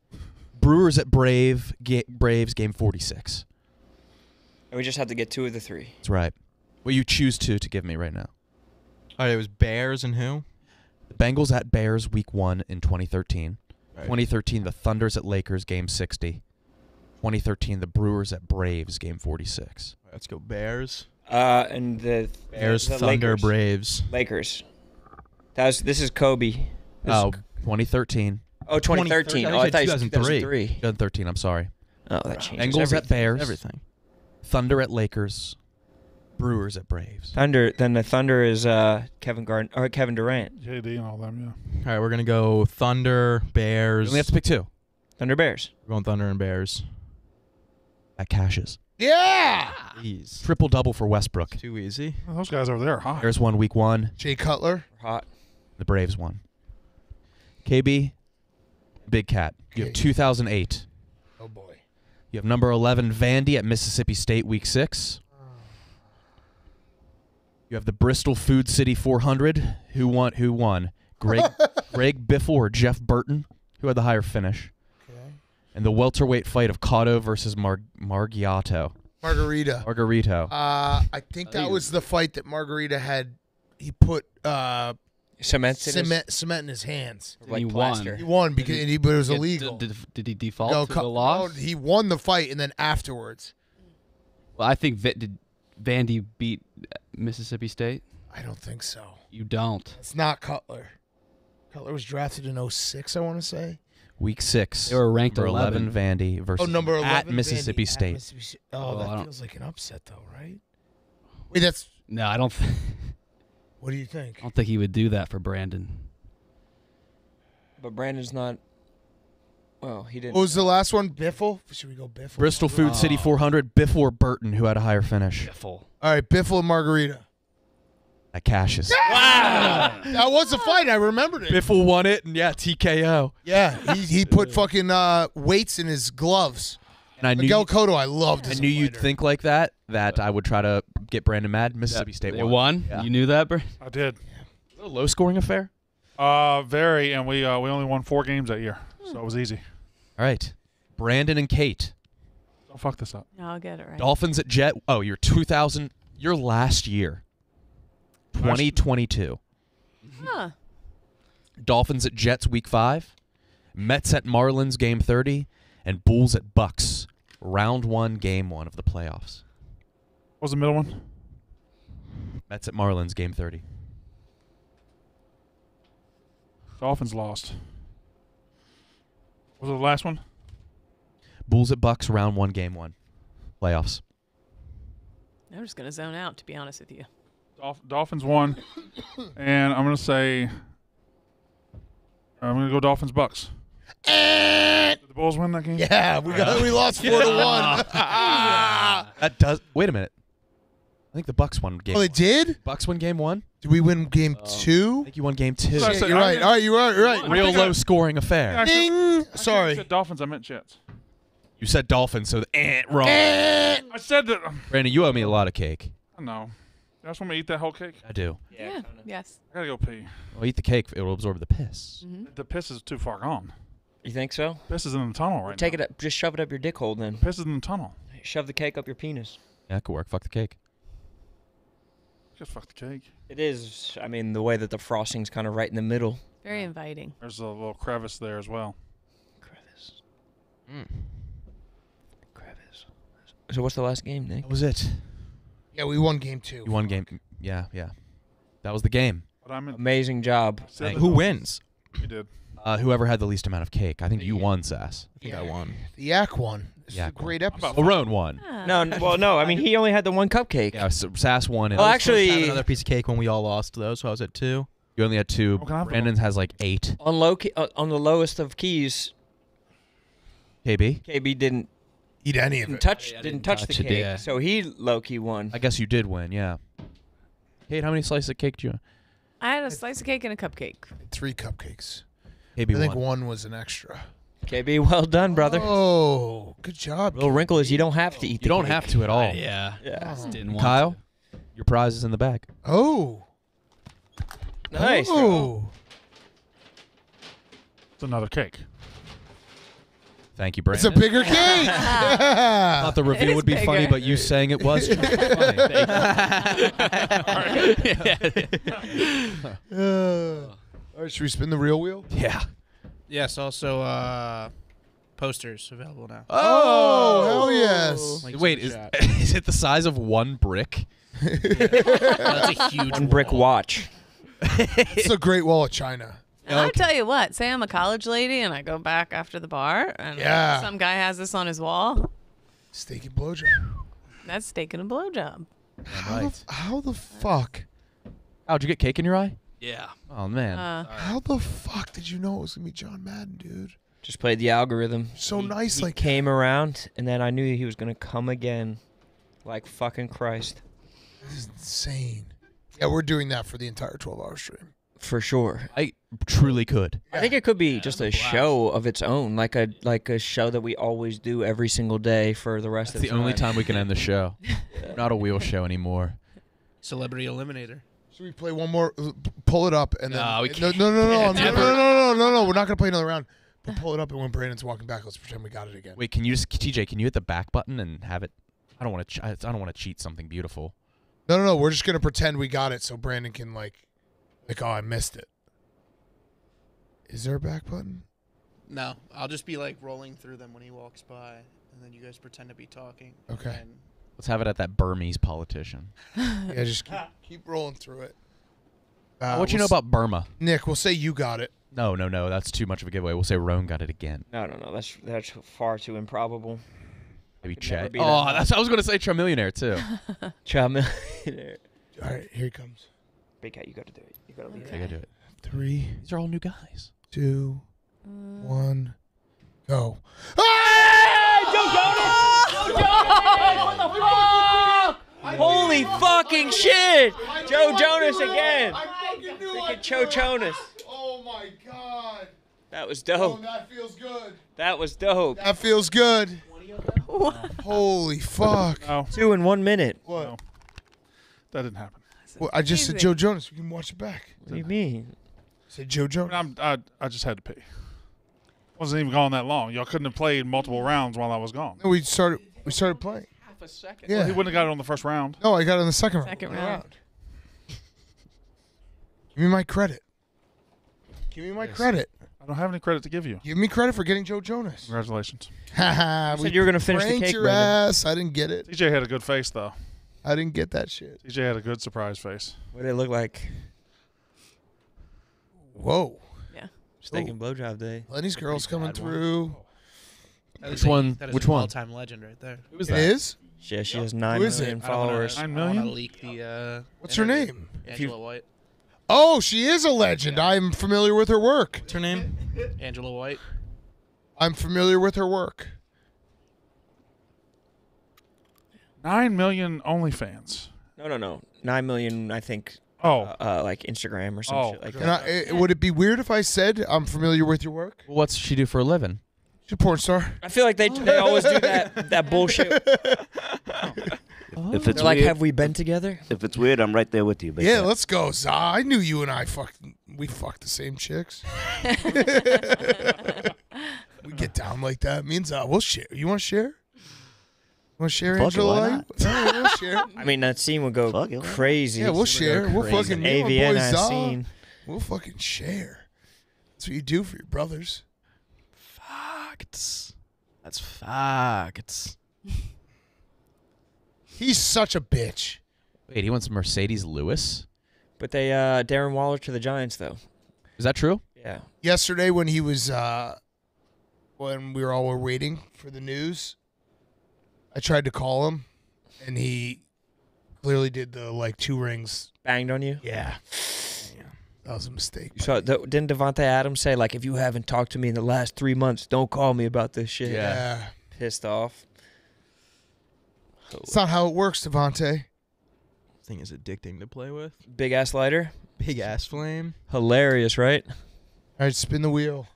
Brewers at Braves, Game 46. And we just have to get 2 of the 3. That's right. Well, you choose 2 to give me right now. All right, it was Bears and who? The Bengals at Bears, Week 1 in 2013. Right. 2013, the Thunders at Lakers, Game 60. 2013, the Brewers at Braves, Game 46. Right, let's go Bears. And the Bears, the Thunder, Lakers. Braves. Lakers. This is Kobe. Oh, 2013. Oh, 2013. Oh, I thought you said 2003. 2013, I'm sorry. Oh, that changes everything. Bengals at Bears. Everything. Thunder at Lakers, Brewers at Braves. Thunder. Then the Thunder is Kevin Durant, JD, and all them. Yeah. All right, we're gonna go Thunder, Bears. We only have to pick 2. Thunder, Bears. We're going Thunder and Bears. That cashes. Yeah. Jeez. Triple double for Westbrook. It's too easy. Well, those guys over there are hot. There's one Week 1. Jay Cutler. Hot. The Braves won. KB, Big Cat. You have 2008. Oh boy. You have number 11, Vandy at Mississippi State, Week 6. You have the Bristol Food City 400. Who won? Greg Biffle or Jeff Burton? Who had the higher finish? Okay. And the welterweight fight of Cotto versus Margarito. I think that was the fight that Margarita had. He put Cement in his hands. Like he plaster. Won. He won because but it was illegal. Did he default to the law? No, he won the fight, and then afterwards. Well, I think Vandy beat Mississippi State. I don't think so. You don't. It's not Cutler. Cutler was drafted in 06, I want to say. Week 6. They were ranked number 11. Vandy versus number 11 at Mississippi State. Oh, that feels like an upset, though, right? Wait, that's... No, I don't think... What do you think? I don't think he would do that for Brandon. But Brandon's not... Well, he didn't... What was the last one? Biffle? Should we go Biffle? Bristol Food City 400, Biffle or Burton, who had a higher finish. Biffle. All right, Biffle and Margarita. At Cassius. Wow! That was a fight. I remembered it. Biffle won it, and yeah, TKO. Yeah, he put fucking weights in his gloves. And I Miguel Cotto, I loved his I knew you'd think like that, I would try to get Brandon mad. Mississippi State won. They won? Yeah. You knew that, Brandon? I did. Yeah. A low-scoring affair? Very, and we only won 4 games that year, so it was easy. All right. Brandon and Kate. Don't fuck this up. No, I'll get it right. Dolphins at Jet. Oh, your 2000, your last year. 2022. Huh. Dolphins at Jets week 5, Mets at Marlins game 30, and Bulls at Bucks round 1 game 1 of the playoffs. What was the middle one? Mets at Marlins game 30. Dolphins lost. What was the last one? Bulls at Bucks round 1 game 1 playoffs. I'm just going to zone out, to be honest with you. Dolphins won, and I'm going to say I'm going to go Dolphins-Bucks. Did the Bulls win that game? Yeah, we lost 4-1. Yeah. That does – wait a minute. I think the Bucks won game 1. Oh, they did? Bucks won game 1. Did we win game 2? I think you won game 2. Sorry, you're right. All right, you're right. You're right. Real low-scoring affair. Yeah, ding. Sorry. I said Dolphins. I meant Jets. You said Dolphins, so wrong. I said that – Brandon, you owe me a lot of cake. I know. You guys want me to eat that whole cake? I do. Yeah. Yes. I gotta go pee. Well, eat the cake. It'll absorb the piss. Mm-hmm. The piss is too far gone. You think so? Piss is in the tunnel right now. Take it up. Just shove it up your dick hole then. The piss is in the tunnel. Shove the cake up your penis. Yeah, that could work. Fuck the cake. Just fuck the cake. It is. I mean, the way that the frosting's kind of right in the middle. Very inviting. There's a little crevice there as well. Crevice. Mm. Crevice. So what's the last game, Nick? That was it. Yeah, we won game 2. You won game. Yeah, yeah. That was the game. Amazing job. Who wins? You did. Whoever had the least amount of cake. I think you won, Sass. I think I won. The Yak won. This is a great episode. Rone won. No, well, no. I mean, he only had the 1 cupcake. Yeah, so Sass won. Well, actually, I had another piece of cake when we all lost though, so I was at 2. You only had 2. Brandon has like 8. On the lowest of keys. KB. KB didn't. Eat any of it. Didn't touch the cake, so he low-key won. I guess you did win, yeah. Kate, how many slices of cake did you have? I had a slice of cake and a cupcake. 3 cupcakes. KB I think one was an extra. KB, well done, brother. Oh, good job. The little wrinkle is you don't have to eat the You don't cake. Have to at all. Yeah. Oh. Didn't want Kyle, to. Your prize is in the bag. Oh. Nice. Oh. It's another cake. Thank you, Brandon. It's a bigger cake. I thought the reveal would be bigger. Funny, but you saying it was funny. All right, should we spin the real wheel? Yeah. Yes. Also, posters available now. Oh, hell yes! Like wait, is it the size of 1 brick? Yeah. That's a huge 1 brick watch. It's the Great Wall of China. Okay. I'll tell you what, say I'm a college lady and I go back after the bar and some guy has this on his wall. Steak and blowjob. That's steak and a blowjob. How the fuck? How'd you get cake in your eye? Yeah. Oh, man. How the fuck did you know it was going to be John Madden, dude? Just played the algorithm. So nice. He like came around and then I knew he was going to come again like fucking Christ. This is insane. Yeah, we're doing that for the entire 12-hour stream. For sure. I truly could. I think it could be just a show of its own, like a show that we always do every single day for the rest of the time. Only time we can end the show. We're not a wheel show anymore. Celebrity Eliminator. Should we play one more? Pull it up and then we can't. No, we're not going to play another round. But pull it up and when Brandon's walking back, let's pretend we got it again. Wait, can you just TJ, can you hit the back button and have it? I don't want to cheat something beautiful. No, we're just going to pretend we got it so Brandon can like Like, oh, I missed it. Is there a back button? No. I'll just be, like, rolling through them when he walks by, and then you guys pretend to be talking. Okay. And let's have it at that Burmese politician. Yeah, just keep rolling through it. What you know about Burma? Nick, we'll say you got it. No, no, no. That's too much of a giveaway. We'll say Rone got it again. No, no, no. That's far too improbable. Maybe Chet. Oh, that's, I was going to say Tramillionaire, too. Tramillionaire. All right, here he comes. Big Cat, you got to do it. You got to lead it. I got to do it. 3. These are all new guys. 2, 1, go. Hey! Joe Jonas! Joe Jonas! What the fuck? Holy fucking shit! Joe Jonas again. Freaking Joe Jonas. Oh my god. That was dope. Oh, that feels good. That was dope. That feels good. Holy fuck. Oh. 2 in 1 minute. What? No. That didn't happen. Well, I just said Joe Jonas. We can watch it back. What do you mean? Said Joe Jonas. I just had to pee. Wasn't even gone that long. Y'all couldn't have played multiple rounds while I was gone. No, we started playing. Half a second. Yeah. Well, he wouldn't have got it on the first round. No, I got it on the second round. Give me my credit. Give me my credit. I don't have any credit to give you. Give me credit for getting Joe Jonas. Congratulations. Ha You said you were going to finish the cake, your ass. I didn't get it. TJ had a good face, though. I didn't get that shit. TJ had a good surprise face. What did it look like? Whoa. Yeah. Just thinking blowjob day. Lenny's girl's coming through. Which one? That is an all-time legend right there. Who is that? It is? Yeah, she has 9 million followers. 9 million? I want to leak the... What's her name? Angela White. Oh, she is a legend. Yeah. I'm familiar with her work. What's her name? Angela White. I'm familiar with her work. 9 million OnlyFans. No, no, no. 9 million, I think. Oh, like Instagram or some shit like that. Would it be weird if I said I'm familiar with your work? Well, what's she do for a living? She's a porn star. I feel like they always do that bullshit. If it's like, have we been together? If it's weird, I'm right there with you. Yeah, let's go, Za. I knew you and I fucked the same chicks. We get down like that. Me and Za, we'll share. You want to share? We'll share Angela. Yeah, we'll share. I mean, that scene will go crazy. Yeah, we'll share. We'll fucking AVN scene. We'll fucking share. That's what you do for your brothers. Facts. That's facts. He's such a bitch. Wait, he wants Mercedes Lewis? But they Darren Waller to the Giants, though. Is that true? Yeah. Yesterday when he was when we were all waiting for the news, I tried to call him, and he clearly did the, like, 2 rings. Banged on you? Yeah. Yeah. That was a mistake. So didn't Devontae Adams say, like, if you haven't talked to me in the last 3 months, don't call me about this shit? Yeah. Pissed off. It's not how it works, Devontae. This thing is addicting to play with. Big-ass lighter. Big-ass flame. Hilarious, right? All right, spin the wheel.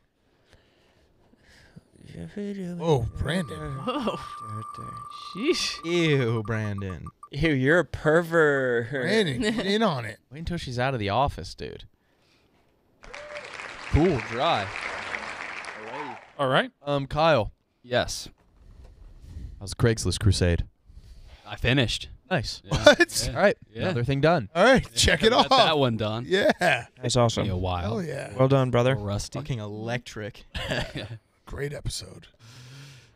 Oh, Brandon. Oh. Sheesh. Ew, Brandon. Ew, you're a pervert. Brandon, get in on it. Wait until she's out of the office, dude. Cool, dry. All right. Kyle. Yes. How's the Craigslist crusade? I finished. Nice. Yeah. What? Yeah. All right. Yeah. Another thing done. All right. Check it off. That one done. Yeah. That's awesome. A while. Oh, yeah. Well done, brother. Rusty. Fucking electric. Great episode.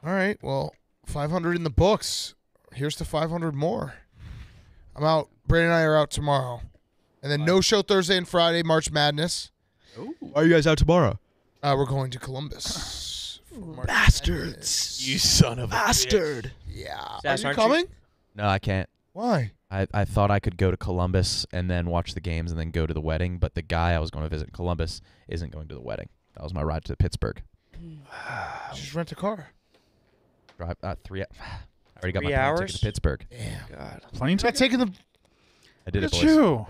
All right, well, 500 in the books. Here's to 500 more. I'm out. Brandon and I are out tomorrow. And then no show Thursday and Friday, March Madness. Ooh. Why are you guys out tomorrow? We're going to Columbus. Bastards. Madness. You son of a bastard. Yeah. Sass, are you coming? No, I can't. Why? I thought I could go to Columbus and then watch the games and then go to the wedding, but the guy I was going to visit in Columbus isn't going to the wedding. That was my ride to Pittsburgh. Just rent a car. Drive 3 hours. I already got my plane ticket to Pittsburgh. Damn. God. Plane ticket? I did it, boys.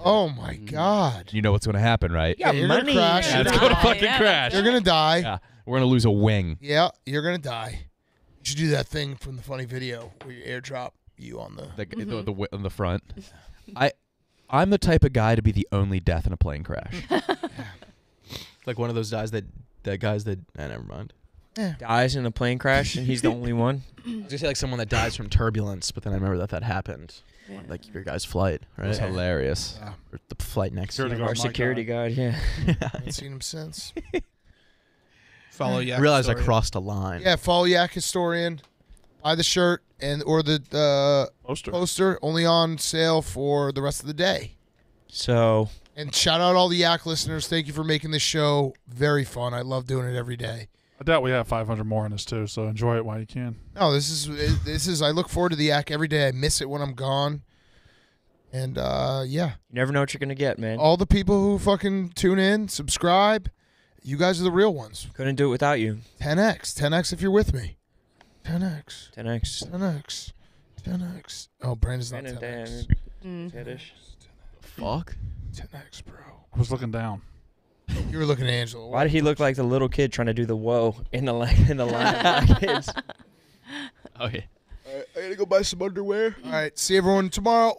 Oh, my God. You know what's going to happen, right? Yeah, you're going to crash. Yeah, it's going to fucking crash. You're going to die. Yeah. We're going to lose a wing. Yeah, you're going to die. You should do that thing from the funny video where you airdrop you on the front. I'm the type of guy to be the only death in a plane crash. Like one of those guys that... Never mind. dies in a plane crash, and he's the only one. I was gonna say like someone that dies from turbulence, but then I remember that happened. Yeah. Like your guy's flight, right? It was hilarious. Yeah. Or the flight next to our security guard. Yeah, I haven't seen him since. Follow Yak. Realized I crossed a line. Yeah, follow Yak Historian. Buy the shirt and or the poster only on sale for the rest of the day. So. And shout out all the Yak listeners. Thank you for making this show very fun. I love doing it every day. I doubt we have 500 more on this too, so enjoy it while you can. No, this is. I look forward to the Yak every day. I miss it when I'm gone. And yeah, you never know what you're gonna get, man. All the people who fucking tune in, subscribe. You guys are the real ones. Couldn't do it without you. 10x, 10x if you're with me. 10x, 10x, 10x, 10x. Oh, Brandon's not 10x. 10-ish. Fuck. 10x, bro. I was looking down. You were looking at Angela. Why did he look like the little kid trying to do the whoa in the line? Kids. Oh yeah. All right, I gotta go buy some underwear. All right, see everyone tomorrow.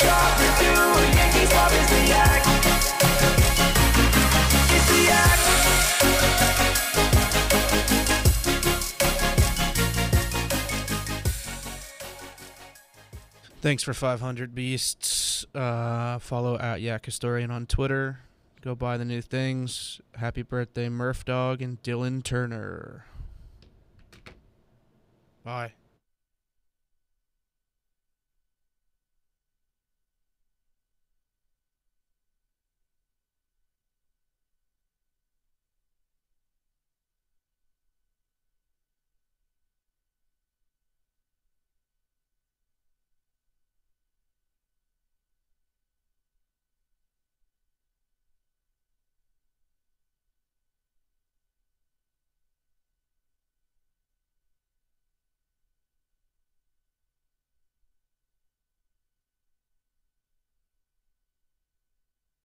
Shop to do a Yankees love is the act. It's the act. Thanks for 500 beasts. Follow at Yak Historian on Twitter. Go buy the new things. Happy birthday, Murph Dog and Dylan Turner. Bye.